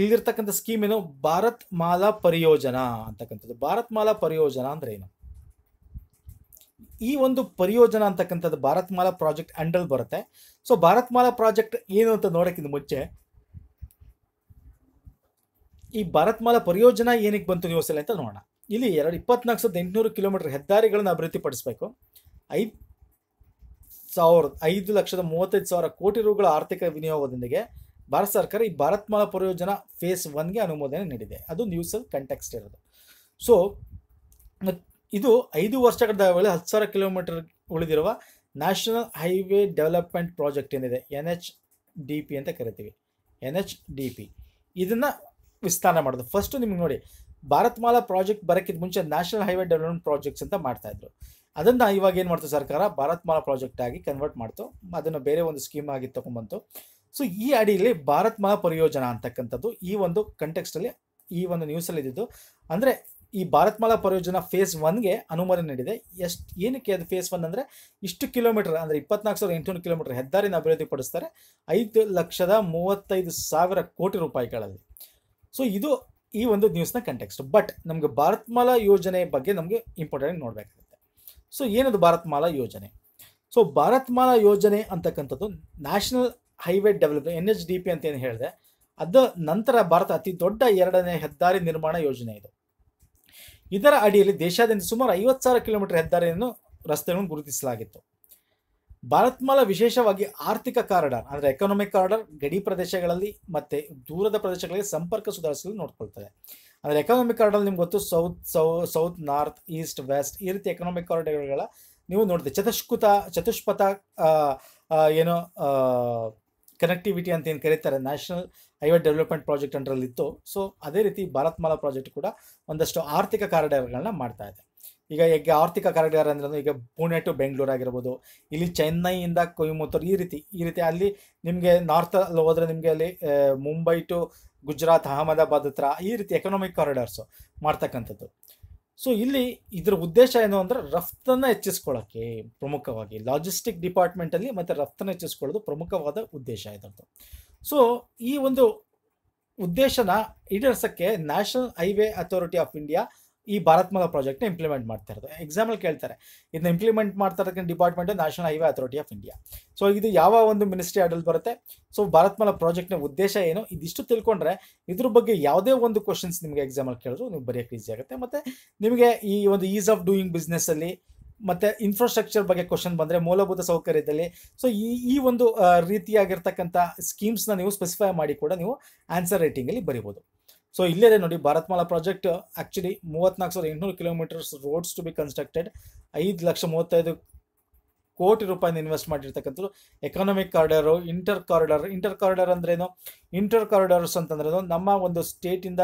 इल्लिरतक्कंत स्कीम एनु ಭಾರತಮಾಲಾ ಪರಿಯೋಜನಾ ಅಂತಕ್ಕಂಥದ್ದು. ಭಾರತಮಾಲಾ ಪರಿಯೋಜನಾ ಅಂದ್ರೆ ಏನು? ಈ ಒಂದು ಪರಿಯೋಜನಾ ಅಂತಕ್ಕಂಥದ್ದು ಭಾರತಮಾಲಾ ಪ್ರಾಜೆಕ್ಟ್ ಅಂಡರ್ ಬರುತ್ತೆ. ಸೊ ಭಾರತಮಾಲಾ ಪ್ರಾಜೆಕ್ಟ್ ಏನು ಅಂತ ನೋಡೋಕ್ಕಿಂತ ಮುಂಚೆ ಈ ಭಾರತಮಾಲಾ ಪರಿಯೋಜನಾ ಏನಕ್ಕೆ ಬಂತು ಯೋಚನೆ ಅಂತ ನೋಡೋಣ. ಇಲ್ಲಿ ಎರಡು ಇಪ್ಪತ್ನಾಲ್ಕು ಸಾವಿರದ ಎಂಟುನೂರು ಕಿಲೋಮೀಟರ್ ಹೆದ್ದಾರಿಗಳನ್ನು ಅಭಿವೃದ್ಧಿಪಡಿಸಬೇಕು. ಐದು ಸಾವಿರದ ಐದು ಲಕ್ಷದ ಮೂವತ್ತೈದು ಸಾವಿರ ಕೋಟಿ ರೂಗಳ ಆರ್ಥಿಕ ವಿನಿಯೋಗದೊಂದಿಗೆ ಭಾರತ ಸರ್ಕಾರ ಈ ಭಾರತಮಾಲಾ ಪರಿಯೋಜನಾ ಫೇಸ್ ಒನ್ಗೆ ಅನುಮೋದನೆ ನೀಡಿದೆ. ಅದು ನ್ಯೂಸಲ್ಲಿ ಕಂಟೆಕ್ಸ್ಟ್ ಇರೋದು. ಸೊ ಇದು ಐದು ವರ್ಷಗಳ ವೇಳೆ ಹತ್ತು ಸಾವಿರ ಕಿಲೋಮೀಟರ್ ಉಳಿದಿರುವ ನ್ಯಾಷನಲ್ ಹೈವೇ ಡೆವಲಪ್ಮೆಂಟ್ ಪ್ರಾಜೆಕ್ಟ್ ಏನಿದೆ ಎನ್ ಎಚ್ ಡಿ ಪಿ ಅಂತ ಕರಿತೀವಿ, ಎನ್ ಎಚ್ ಡಿ ಪಿ ಇದನ್ನು ವಿಸ್ತರಣೆ ಮಾಡೋದು. ಫಸ್ಟು ನಿಮ್ಗೆ ನೋಡಿ, ಭಾರತಮಾಲಾ ಪ್ರಾಜೆಕ್ಟ್ ಬರೋಕ್ಕಿಂತ ಮುಂಚೆ ನ್ಯಾಷನಲ್ ಹೈವೇ ಡೆವಲಪ್ಮೆಂಟ್ ಪ್ರಾಜೆಕ್ಟ್ಸ್ ಅಂತ ಮಾಡ್ತಾಯಿದ್ರು. ಅದನ್ನು ಇವಾಗ ಏನು ಮಾಡ್ತು ಸರ್ಕಾರ, ಭಾರತಮಾಲಾ ಪ್ರಾಜೆಕ್ಟ್ ಆಗಿ ಕನ್ವರ್ಟ್ ಮಾಡ್ತು, ಅದನ್ನು ಬೇರೆ ಒಂದು ಸ್ಕೀಮ್ ಆಗಿ ತೊಗೊಂಡ್ಬಂತು. ಸೊ ಈ ಅಡಿಯಲ್ಲಿ ಭಾರತಮಾಲಾ ಪರಿಯೋಜನಾ ಅಂತಕ್ಕಂಥದ್ದು ಈ ಒಂದು ಕಂಟೆಕ್ಸ್ಟಲ್ಲಿ ಈ ಒಂದು ನ್ಯೂಸಲ್ಲಿ ಇದ್ದಿದ್ದು. ಅಂದರೆ ಈ ಭಾರತಮಾಲಾ ಪರಿಯೋಜನಾ ಫೇಸ್ ಒನ್ಗೆ ಅನುಮೋದನೆ ನೀಡಿದೆ. ಎಷ್ಟು ಏನಕ್ಕೆ ಅದು ಫೇಸ್ ಒನ್ ಅಂದರೆ ಇಷ್ಟು ಕಿಲೋಮೀಟರ್ ಅಂದರೆ ಇಪ್ಪತ್ನಾಲ್ಕು ಸಾವಿರದ ಎಂಟುನೂರು ಕಿಲೋಮೀಟರ್ ಹೆದ್ದಾರಿನ ಅಭಿವೃದ್ಧಿಪಡಿಸ್ತಾರೆ ಐದು ಲಕ್ಷದ ಮೂವತ್ತೈದು ಸಾವಿರ ಕೋಟಿ ರೂಪಾಯಿಗಳಲ್ಲಿ. ಸೊ ಇದು ಈ ಒಂದು ನ್ಯೂಸ್ನ ಕಂಟೆಕ್ಸ್ಟ್. ಬಟ್ ನಮಗೆ ಭಾರತಮಾಲಾ ಯೋಜನೆ ಬಗ್ಗೆ ನಮಗೆ ಇಂಪಾರ್ಟೆಂಟ್ ನೋಡಬೇಕಾಗುತ್ತೆ. ಸೊ ಏನದು ಭಾರತಮಾಲಾ ಯೋಜನೆ? ಸೊ ಭಾರತಮಾಲಾ ಯೋಜನೆ ಅಂತಕ್ಕಂಥದ್ದು national highway development N H D P ಅಂತ ಏನು ಹೇಳಿದೆ, ಅದು ನಂತರ ಭಾರತ ಅತಿ ದೊಡ್ಡ ಎರಡನೇ ಹೆದ್ದಾರಿ ನಿರ್ಮಾಣ ಯೋಜನೆ ಇದು. ಇದರ ಅಡಿಯಲ್ಲಿ ದೇಶಾದ್ಯಂತ ಸುಮಾರು ಐವತ್ತು ಸಾವಿರ ಕಿಲೋಮೀಟರ್ ಹೆದ್ದಾರಿಯನ್ನು ರಸ್ತೆಗಳನ್ನು ಗುರುತಿಸಲಾಗಿತ್ತು. ಭಾರತಮಾಲಾ ವಿಶೇಷವಾಗಿ ಆರ್ಥಿಕ ಕಾರಿಡಾರ್ ಅಂದರೆ ಎಕನಾಮಿಕ್ ಕಾರಿಡಾರ್ ಗಡಿ ಪ್ರದೇಶಗಳಲ್ಲಿ ಮತ್ತು ದೂರದ ಪ್ರದೇಶಗಳಿಗೆ ಸಂಪರ್ಕ ಸುಧಾರಿಸಲು ನೋಡ್ಕೊಳ್ತದೆ. ಅಂದರೆ ಎಕನಾಮಿಕ್ ಕಾರಿಡಾರ್ ನಿಮ್ಗೆ ಗೊತ್ತು, ಸೌತ್ ಸೌ ಸೌತ್ ನಾರ್ತ್ ಈಸ್ಟ್ ವೆಸ್ಟ್ ಈ ರೀತಿ ಎಕನಾಮಿಕ್ ಕಾರಿಡಾರ್ಗಳ ನೀವು ನೋಡ್ತೀವಿ. ಚತುಷ್ಕುತ ಚತುಷ್ಪಥ ಏನೋ ಕನೆಕ್ಟಿವಿಟಿ ಅಂತ ಏನು ಕರೀತಾರೆ ನ್ಯಾಷನಲ್ ಹೈವೇ ಡೆವಲಪ್ಮೆಂಟ್ ಪ್ರಾಜೆಕ್ಟ್ ಅಂಡರಲ್ಲಿತ್ತು. ಸೊ ಅದೇ ರೀತಿ ಭಾರತಮಾಲಾ ಪ್ರಾಜೆಕ್ಟ್ ಕೂಡ ಒಂದಷ್ಟು ಆರ್ಥಿಕ ಕಾರಿಡಾರ್ಗಳನ್ನ ಮಾಡ್ತಾ ಇದೆ. ಈಗ ಈಗ ಆರ್ಥಿಕ ಕಾರಿಡಾರ್ ಅಂದ್ರೆ ಈಗ ಪುಣೆ ಟು ಬೆಂಗಳೂರು ಆಗಿರ್ಬೋದು, ಇಲ್ಲಿ ಚೆನ್ನೈಯಿಂದ ಕೊಯಮತ್ತೂರು ಈ ರೀತಿ ಈ ರೀತಿ ಅಲ್ಲಿ ನಿಮಗೆ ನಾರ್ತಲ್ಲಿ ಹೋದರೆ ನಿಮಗೆ ಅಲ್ಲಿ ಮುಂಬೈ ಟು ಗುಜರಾತ್ ಅಹಮದಾಬಾದ್ ಹತ್ರ ಈ ರೀತಿ ಎಕನಾಮಿಕ್ ಕಾರಿಡಾರ್ಸು ಮಾಡ್ತಕ್ಕಂಥದ್ದು. ಸೊ ಇಲ್ಲಿ ಇದರ ಉದ್ದೇಶ ಏನು ಅಂದರೆ ರಫ್ತನ್ನು ಹೆಚ್ಚಿಸ್ಕೊಳ್ಳೋಕ್ಕೆ, ಪ್ರಮುಖವಾಗಿ ಲಾಜಿಸ್ಟಿಕ್ ಡಿಪಾರ್ಟ್ಮೆಂಟಲ್ಲಿ ಮತ್ತು ರಫ್ತನ್ನು ಹೆಚ್ಚಿಸ್ಕೊಳ್ಳೋದು ಪ್ರಮುಖವಾದ ಉದ್ದೇಶ ಇದರದ್ದು. ಸೊ ಈ ಒಂದು ಉದ್ದೇಶನ ಈಡೇರಿಸೋಕ್ಕೆ national highway authority of India ಈ ಭಾರತಮಾಲಾ ಪ್ರಾಜೆಕ್ಟ್ನ ಇಂಪ್ಲಿಮೆಂಟ್ ಮಾಡ್ತಾ ಇರೋದು. ಎಕ್ಸಾಂಪಲ್ ಕೇಳ್ತಾರೆ, ಇದನ್ನ ಇಂಪ್ಲಿಮೆಂಟ್ ಮಾಡ್ತಾ ಇರೋದಕ್ಕೆ department national highway authority of India. So ಇದು ಯಾವ ಒಂದು ಮಿನಿಸ್ಟ್ರಿ ಆಡಲ್ ಬರುತ್ತೆ. ಸೊ ಭಾರತಮಾಲಾ ಪ್ರಾಜೆಕ್ಟ್ನ ಉದ್ದೇಶ ಏನು ಇದಿಷ್ಟು ತಿಳ್ಕೊಂಡ್ರೆ ಇದ್ರ ಬಗ್ಗೆ ಯಾವುದೇ ಒಂದು ಕ್ವಶನ್ಸ್ ನಿಮಗೆ ಎಕ್ಸಾಮಲ್ಲಿ ಕೇಳಿದ್ರು ನೀವು ಬರೆಯೋಕ್ಕೆ ಈಸಿ ಆಗುತ್ತೆ. ಮತ್ತು ನಿಮಗೆ ಈ ಒಂದು ಈಸ್ ಆಫ್ ಡೂಯಿಂಗ್ ಬಿಸ್ನೆಸ್ಸಲ್ಲಿ ಮತ್ತು ಇನ್ಫ್ರಾಸ್ಟ್ರಕ್ಚರ್ ಬಗ್ಗೆ ಕ್ವಶನ್ ಬಂದರೆ ಮೂಲಭೂತ ಸೌಕರ್ಯದಲ್ಲಿ. ಸೊ ಈ ಈ ಒಂದು ರೀತಿಯಾಗಿರ್ತಕ್ಕಂಥ ಸ್ಕೀಮ್ಸ್ನ ನೀವು ಸ್ಪೆಸಿಫೈ ಮಾಡಿ ಕೂಡ ನೀವು ಆನ್ಸರ್ ರೈಟಿಂಗಲ್ಲಿ ಬರಿಬೋದು. ಸೊ ಇಲ್ಲೇ ನೋಡಿ, ಭಾರತಮಾಲಾ ಪ್ರಾಜೆಕ್ಟ್ ಆ್ಯಕ್ಚುಲಿ ಮೂವತ್ತ್ನಾಲ್ಕು ಸಾವಿರದ ಎಂಟುನೂರು kilometres roads to be constructed, ಐದು ಲಕ್ಷ ಮೂವತ್ತೈದು ಕೋಟಿ ರೂಪಾಯಿನ ಇನ್ವೆಸ್ಟ್ ಮಾಡಿರ್ತಕ್ಕಂಥದ್ದು. Economic corridor, inter corridor inter corridor ಅಂದ್ರೇನು, ಇಂಟರ್ ಕಾರಿಡಾರ್ಸ್ ಅಂತಂದ್ರೇನು ನಮ್ಮ ಒಂದು ಸ್ಟೇಟಿಂದ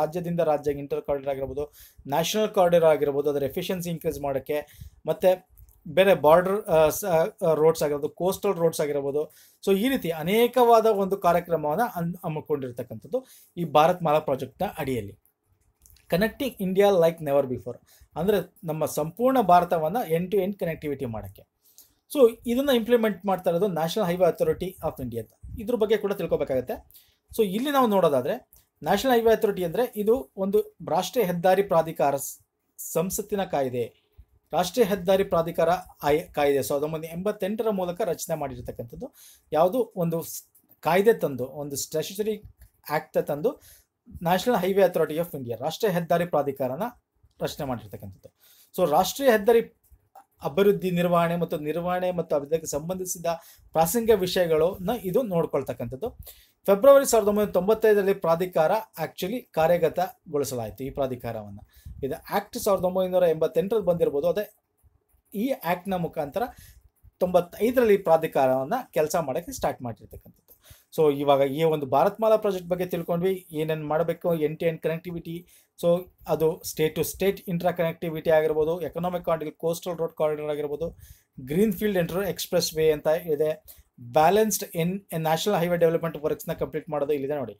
ರಾಜ್ಯದಿಂದ ರಾಜ್ಯಕ್ಕೆ ಇಂಟರ್ ಕಾರಿಡಾರ್ ಆಗಿರ್ಬೋದು, ನ್ಯಾಷನಲ್ ಕಾರಿಡಾರ್ ಆಗಿರ್ಬೋದು, ಅದರ ಎಫಿಷಿಯನ್ಸಿ ಇನ್ಕ್ರೀಸ್ ಮಾಡೋಕ್ಕೆ, ಮತ್ತು ಬೇರೆ ಬಾರ್ಡರ್ ರೋಡ್ಸ್ ಆಗಿರ್ಬೋದು, ಕೋಸ್ಟಲ್ ರೋಡ್ಸ್ ಆಗಿರ್ಬೋದು. ಸೊ ಈ ರೀತಿ ಅನೇಕವಾದ ಒಂದು ಕಾರ್ಯಕ್ರಮವನ್ನು ಅನ್ ಹಮ್ಮಿಕೊಂಡಿರ್ತಕ್ಕಂಥದ್ದು ಈ ಭಾರತಮಾಲಾ ಪ್ರಾಜೆಕ್ಟ್ನ ಅಡಿಯಲ್ಲಿ. Connecting India like never before ಅಂದರೆ ನಮ್ಮ ಸಂಪೂರ್ಣ ಭಾರತವನ್ನು ಎಂಡ್ ಟು ಎಂಡ್ ಕನೆಕ್ಟಿವಿಟಿ ಮಾಡೋಕ್ಕೆ. ಸೊ ಇದನ್ನು ಇಂಪ್ಲಿಮೆಂಟ್ ಮಾಡ್ತಾ ಇರೋದು national highway authority of India ಅಂತ. ಇದ್ರ ಬಗ್ಗೆ ಕೂಡ ತಿಳ್ಕೊಬೇಕಾಗತ್ತೆ. ಸೊ ಇಲ್ಲಿ ನಾವು ನೋಡೋದಾದರೆ ನ್ಯಾಷನಲ್ ಹೈವೇ ಅಥಾರಿಟಿ ಅಂದರೆ ಇದು ಒಂದು ರಾಷ್ಟ್ರೀಯ ಹೆದ್ದಾರಿ ಪ್ರಾಧಿಕಾರ ಸಂಸತ್ತಿನ ಕಾಯ್ದೆ, ರಾಷ್ಟ್ರೀಯ ಹೆದ್ದಾರಿ ಪ್ರಾಧಿಕಾರ ಆಯ್ ಕಾಯ್ದೆ ಸಾವಿರದ ಒಂಬೈನೂರ ಎಂಬತ್ತೆಂಟರ ಮೂಲಕ ರಚನೆ ಮಾಡಿರ್ತಕ್ಕಂಥದ್ದು. ಯಾವುದು ಒಂದು ಕಾಯ್ದೆ ತಂದು, ಒಂದು ಸ್ಟ್ಯಾಚ್ಯುಟರಿ ಆ್ಯಕ್ಟ್ ತಂದು national highway authority of India ರಾಷ್ಟ್ರೀಯ ಹೆದ್ದಾರಿ ಪ್ರಾಧಿಕಾರನ ರಚನೆ ಮಾಡಿರ್ತಕ್ಕಂಥದ್ದು. ಸೊ ರಾಷ್ಟ್ರೀಯ ಹೆದ್ದಾರಿ ಅಭಿವೃದ್ಧಿ ನಿರ್ವಹಣೆ ಮತ್ತು ನಿರ್ವಹಣೆ ಮತ್ತು ಅದಕ್ಕೆ ಸಂಬಂಧಿಸಿದ ಪ್ರಾಸಂಗಿಕ ವಿಷಯಗಳನ್ನು ಇದು ನೋಡ್ಕೊಳ್ತಕ್ಕಂಥದ್ದು. ಫೆಬ್ರವರಿ ಸಾವಿರದ ಒಂಬೈನೂರ ತೊಂಬತ್ತೈದರಲ್ಲಿ ಪ್ರಾಧಿಕಾರ ಆ್ಯಕ್ಚುಲಿ ಕಾರ್ಯಗತಗೊಳಿಸಲಾಯಿತು. ಈ ಪ್ರಾಧಿಕಾರವನ್ನು ಇದು ಆ್ಯಕ್ಟ್ ಸಾವಿರದ ಒಂಬೈನೂರ ಎಂಬತ್ತೆಂಟರಲ್ಲಿ ಬಂದಿರ್ಬೋದು. ಅದೇ ಈ ಆ್ಯಕ್ಟ್ನ ಮುಖಾಂತರ ತೊಂಬತ್ತೈದರಲ್ಲಿ ಪ್ರಾಧಿಕಾರವನ್ನು ಕೆಲಸ ಮಾಡೋಕ್ಕೆ ಸ್ಟಾರ್ಟ್ ಮಾಡಿರ್ತಕ್ಕಂಥದ್ದು. ಸೊ ಇವಾಗ ಈ ಒಂದು ಭಾರತಮಾಲಾ ಪ್ರಾಜೆಕ್ಟ್ ಬಗ್ಗೆ ತಿಳ್ಕೊಂಡ್ವಿ, ಏನೇನು ಮಾಡಬೇಕು, end to end connectivity. So ಅದು state to state intra connectivity ಆಗಿರ್ಬೋದು, economic corridor, coastal road corridor ಆಗಿರ್ಬೋದು, ಗ್ರೀನ್ ಫೀಲ್ಡ್ ಎಂಟ್ರೋ ಎಕ್ಸ್ಪ್ರೆಸ್ ವೇ ಅಂತ ಇದೆ, balanced N national highway development ವರ್ಕ್ಸ್ನ ಕಂಪ್ಲೀಟ್ ಮಾಡೋದು ಇಲ್ಲಿದೆ ನೋಡಿ.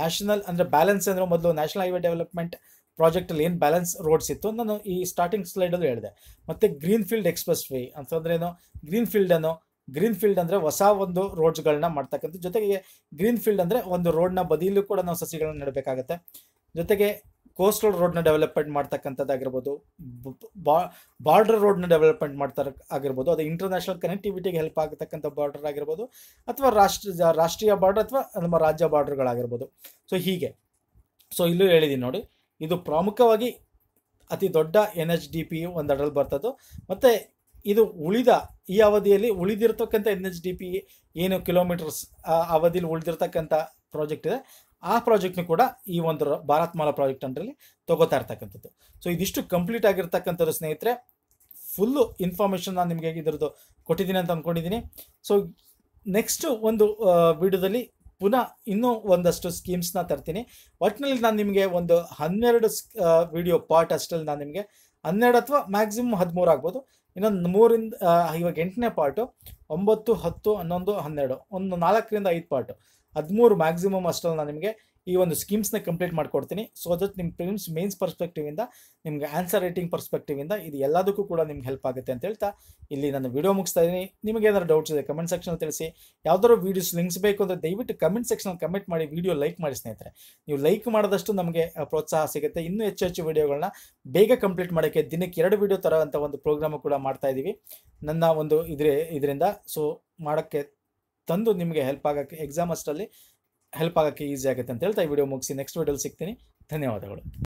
ನ್ಯಾಷನಲ್ ಅಂದರೆ ಬ್ಯಾಲೆನ್ಸ್ ಅಂದರೆ ಮೊದಲು ನ್ಯಾಷನಲ್ ಹೈವೇ ಡೆವಲಪ್ಮೆಂಟ್ ಪ್ರಾಜೆಕ್ಟಲ್ಲಿ ಏನು ಬ್ಯಾಲೆನ್ಸ್ ರೋಡ್ಸ್ ಇತ್ತು ನಾನು ಈ ಸ್ಟಾರ್ಟಿಂಗ್ ಸ್ಲೈಡಲ್ಲೂ ಹೇಳಿದೆ. ಮತ್ತು ಗ್ರೀನ್ ಫೀಲ್ಡ್ ಎಕ್ಸ್ಪ್ರೆಸ್ ವೇ ಅಂತಂದ್ರೇನು, ಗ್ರೀನ್ ಫೀಲ್ಡನ್ನು ग्रीन फील्ड अंदरे ಹೊಸ ಒಂದು ರೋಡ್ಸ್ ಗಳನ್ನ ಮಾಡ್ತಕ್ಕಂತ ಜೊತೆಗೆ ಗ್ರೀನ್ ಫೀಲ್ಡ್ ಅಂದ್ರೆ ಒಂದು ರೋಡ್ ನ ಬದಿಯಲ್ಲೂ ಕೂಡ ನಾವು ಸಸಿಗಳನ್ನು ನೆಡಬೇಕಾಗುತ್ತೆ ಜೊತೆಗೆ ಕೋಸ್ಟಲ್ ರೋಡ್ ನ ಡೆವಲಪ್ಮೆಂಟ್ ಮಾಡ್ತಕ್ಕಂತದಾಗಿರಬಹುದು ಬಾರ್ಡರ್ ರೋಡ್ ನ ಡೆವಲಪ್ಮೆಂಟ್ ಮಾಡ್ತಾರ ಆಗಿರಬಹುದು ಅದು ಇಂಟರ್‌ನ್ಯಾಷನಲ್ ಕನೆಕ್ಟಿವಿಟಿಗೆ ಹೆಲ್ಪ್ ಆಗತಕ್ಕಂತ ಬಾರ್ಡರ್ ಆಗಿರಬಹುದು ಅಥವಾ ರಾಷ್ಟ್ರ ರಾಷ್ಟ್ರೀಯ ಬಾರ್ಡರ್ ಅಥವಾ ನಮ್ಮ ರಾಜ್ಯ ಬಾರ್ಡರ್ ಗಳಾಗಿರಬಹುದು ಸೋ ಹೀಗೆ ಸೋ ಇಲ್ಲೂ ಹೇಳಿದೀನಿ ನೋಡಿ ಇದು ಪ್ರಮುಖವಾಗಿ ಅತಿ ದೊಡ್ಡ ಎನ್ ಎಚ್ ಡಿ ಪಿ ಒಂದರಲ್ಲಿ ಬರ್ತದ್ದು ಮತ್ತೆ ಇದು ಉಳಿದ ಈ ಅವಧಿಯಲ್ಲಿ ಉಳಿದಿರತಕ್ಕಂತ ಎನ್ ಎಚ್ ಡಿ ಪಿ ಏನು ಕಿಲೋಮೀಟರ್ಸ್ ಅವಧಿಯಲ್ಲಿ ಉಳಿದಿರತಕ್ಕಂತ ಪ್ರಾಜೆಕ್ಟ್ ಇದೆ ಆ ಪ್ರಾಜೆಕ್ಟ್ ನ ಕೂಡ ಈ ಒಂದು ಭಾರತಮಾಲಾ ಪ್ರಾಜೆಕ್ಟ್ ಅಂದ್ರಲ್ಲಿ ತಗೋತಾ ಇರತಕ್ಕಂತದ್ದು ಸೋ ಇದಿಷ್ಟು ಕಂಪ್ಲೀಟ್ ಆಗಿರತಕ್ಕಂತರು ಸ್ನೇಹಿತರೆ ಫುಲ್ ಇನ್ಫಾರ್ಮೇಷನ್ ನಾನು ನಿಮಗೆ ಇದರದು ಕೊಟ್ಟಿದ್ದೀನಿ ಅಂತ ಅನ್ಕೊಂಡಿದ್ದೀನಿ ಸೋ ನೆಕ್ಸ್ಟ್ ಒಂದು ವಿಡಿಯೋದಲ್ಲಿ ಪುನಃ ಇನ್ನೂ ಒಂದಷ್ಟು ಸ್ಕೀಮ್ಸ್ ನ ತರ್ತೀನಿ ಒಟ್ಟಿನಲ್ಲಿ ನಾನು ನಿಮಗೆ ಒಂದು ಹನ್ನೆರಡು ವಿಡಿಯೋ ಪಾರ್ಟ್ ಅಷ್ಟಲ್ಲಿ ನಾನು ನಿಮಗೆ ಹನ್ನೆರಡು ಅಥವಾ ಮ್ಯಾಕ್ಸಿಮಮ್ ಹದಿಮೂರು ಆಗ್ಬೋದು ಇನ್ನೊಂದು ಮೂರಿಂದ ಇವಾಗ ಎಂಟನೇ ಪಾರ್ಟು ಒಂಬತ್ತು ಹತ್ತು ಹನ್ನೊಂದು ಹನ್ನೆರಡು ಒಂದು ನಾಲ್ಕರಿಂದ ಐದು ಪಾರ್ಟು ಹದಿಮೂರು ಮ್ಯಾಕ್ಸಿಮಮ್ ಅಷ್ಟರಲ್ಲಿ ನಾನು ನಿಮಗೆ ಈ ಒಂದು ಸ್ಕೀಮ್ಸ್ನ ಕಂಪ್ಲೀಟ್ ಮಾಡಿಕೊಡ್ತೀನಿ ಸೊ ಅದಕ್ಕೆ ನಿಮ್ಮ ಪ್ರಿಲಿಮ್ಸ್ ಮೇನ್ಸ್ ಪರ್ಸ್ಪೆಕ್ಟಿವಿಂದ ನಿಮಗೆ ಆನ್ಸರ್ ರೈಟಿಂಗ್ ಪರ್ಸ್ಪೆಕ್ಟಿವಿಂದ ಇದು ಎಲ್ಲದಕ್ಕೂ ಕೂಡ ನಿಮ್ಗೆ ಹೆಲ್ಪ್ ಆಗುತ್ತೆ ಅಂತ ಹೇಳ್ತಾ ಇಲ್ಲಿ ನಾನು ವಿಡಿಯೋ ಮುಗಿಸ್ತಾ ಇದ್ದೀನಿ ನಿಮಗೆ ಏನಾದರೂ ಡೌಟ್ಸ್ ಇದೆ ಕಮೆಂಟ್ ಸೆಕ್ಷನ್ ತಿಳಿಸಿ ಯಾವ್ದಾದ್ರು ವೀಡಿಯೋಸ್ ಲಿಂಕ್ಸ್ ಬೇಕು ಅಂದರೆ ದಯವಿಟ್ಟು ಕಮೆಂಟ್ ಸೆಕ್ಷನ್ ಕಮೆಂಟ್ ಮಾಡಿ ವಿಡಿಯೋ ಲೈಕ್ ಮಾಡಿ ಸ್ನೇಹಿತರೆ ನೀವು ಲೈಕ್ ಮಾಡಿದಷ್ಟು ನಮಗೆ ಪ್ರೋತ್ಸಾಹ ಸಿಗುತ್ತೆ ಇನ್ನೂ ಹೆಚ್ಚು ಹೆಚ್ಚು ವಿಡಿಯೋಗಳನ್ನ ಬೇಗ ಕಂಪ್ಲೀಟ್ ಮಾಡೋಕ್ಕೆ ದಿನಕ್ಕೆ ಎರಡು ವಿಡಿಯೋ ತರೋವಂಥ ಒಂದು ಪ್ರೋಗ್ರಾಮು ಕೂಡ ಮಾಡ್ತಾ ಇದ್ದೀವಿ ನನ್ನ ಒಂದು ಇದ್ರ ಇದರಿಂದ ಸೊ ಮಾಡೋಕ್ಕೆ ತಂದು ನಿಮಗೆ ಹೆಲ್ಪ್ ಆಗೋಕ್ಕೆ ಎಕ್ಸಾಮ್ ಅಷ್ಟರಲ್ಲಿ ಹೆಲ್ಪ್ ಆಗೋಕ್ಕೆ ಈಸಿ ಆಗುತ್ತೆ ಅಂತ ಹೇಳ್ತಾ ಈ ವಿಡಿಯೋ ಮುಗಿಸಿ ನೆಕ್ಸ್ಟ್ ವಿಡಿಯೋಲಿ ಸಿಗ್ತೀನಿ ಧನ್ಯವಾದಗಳು.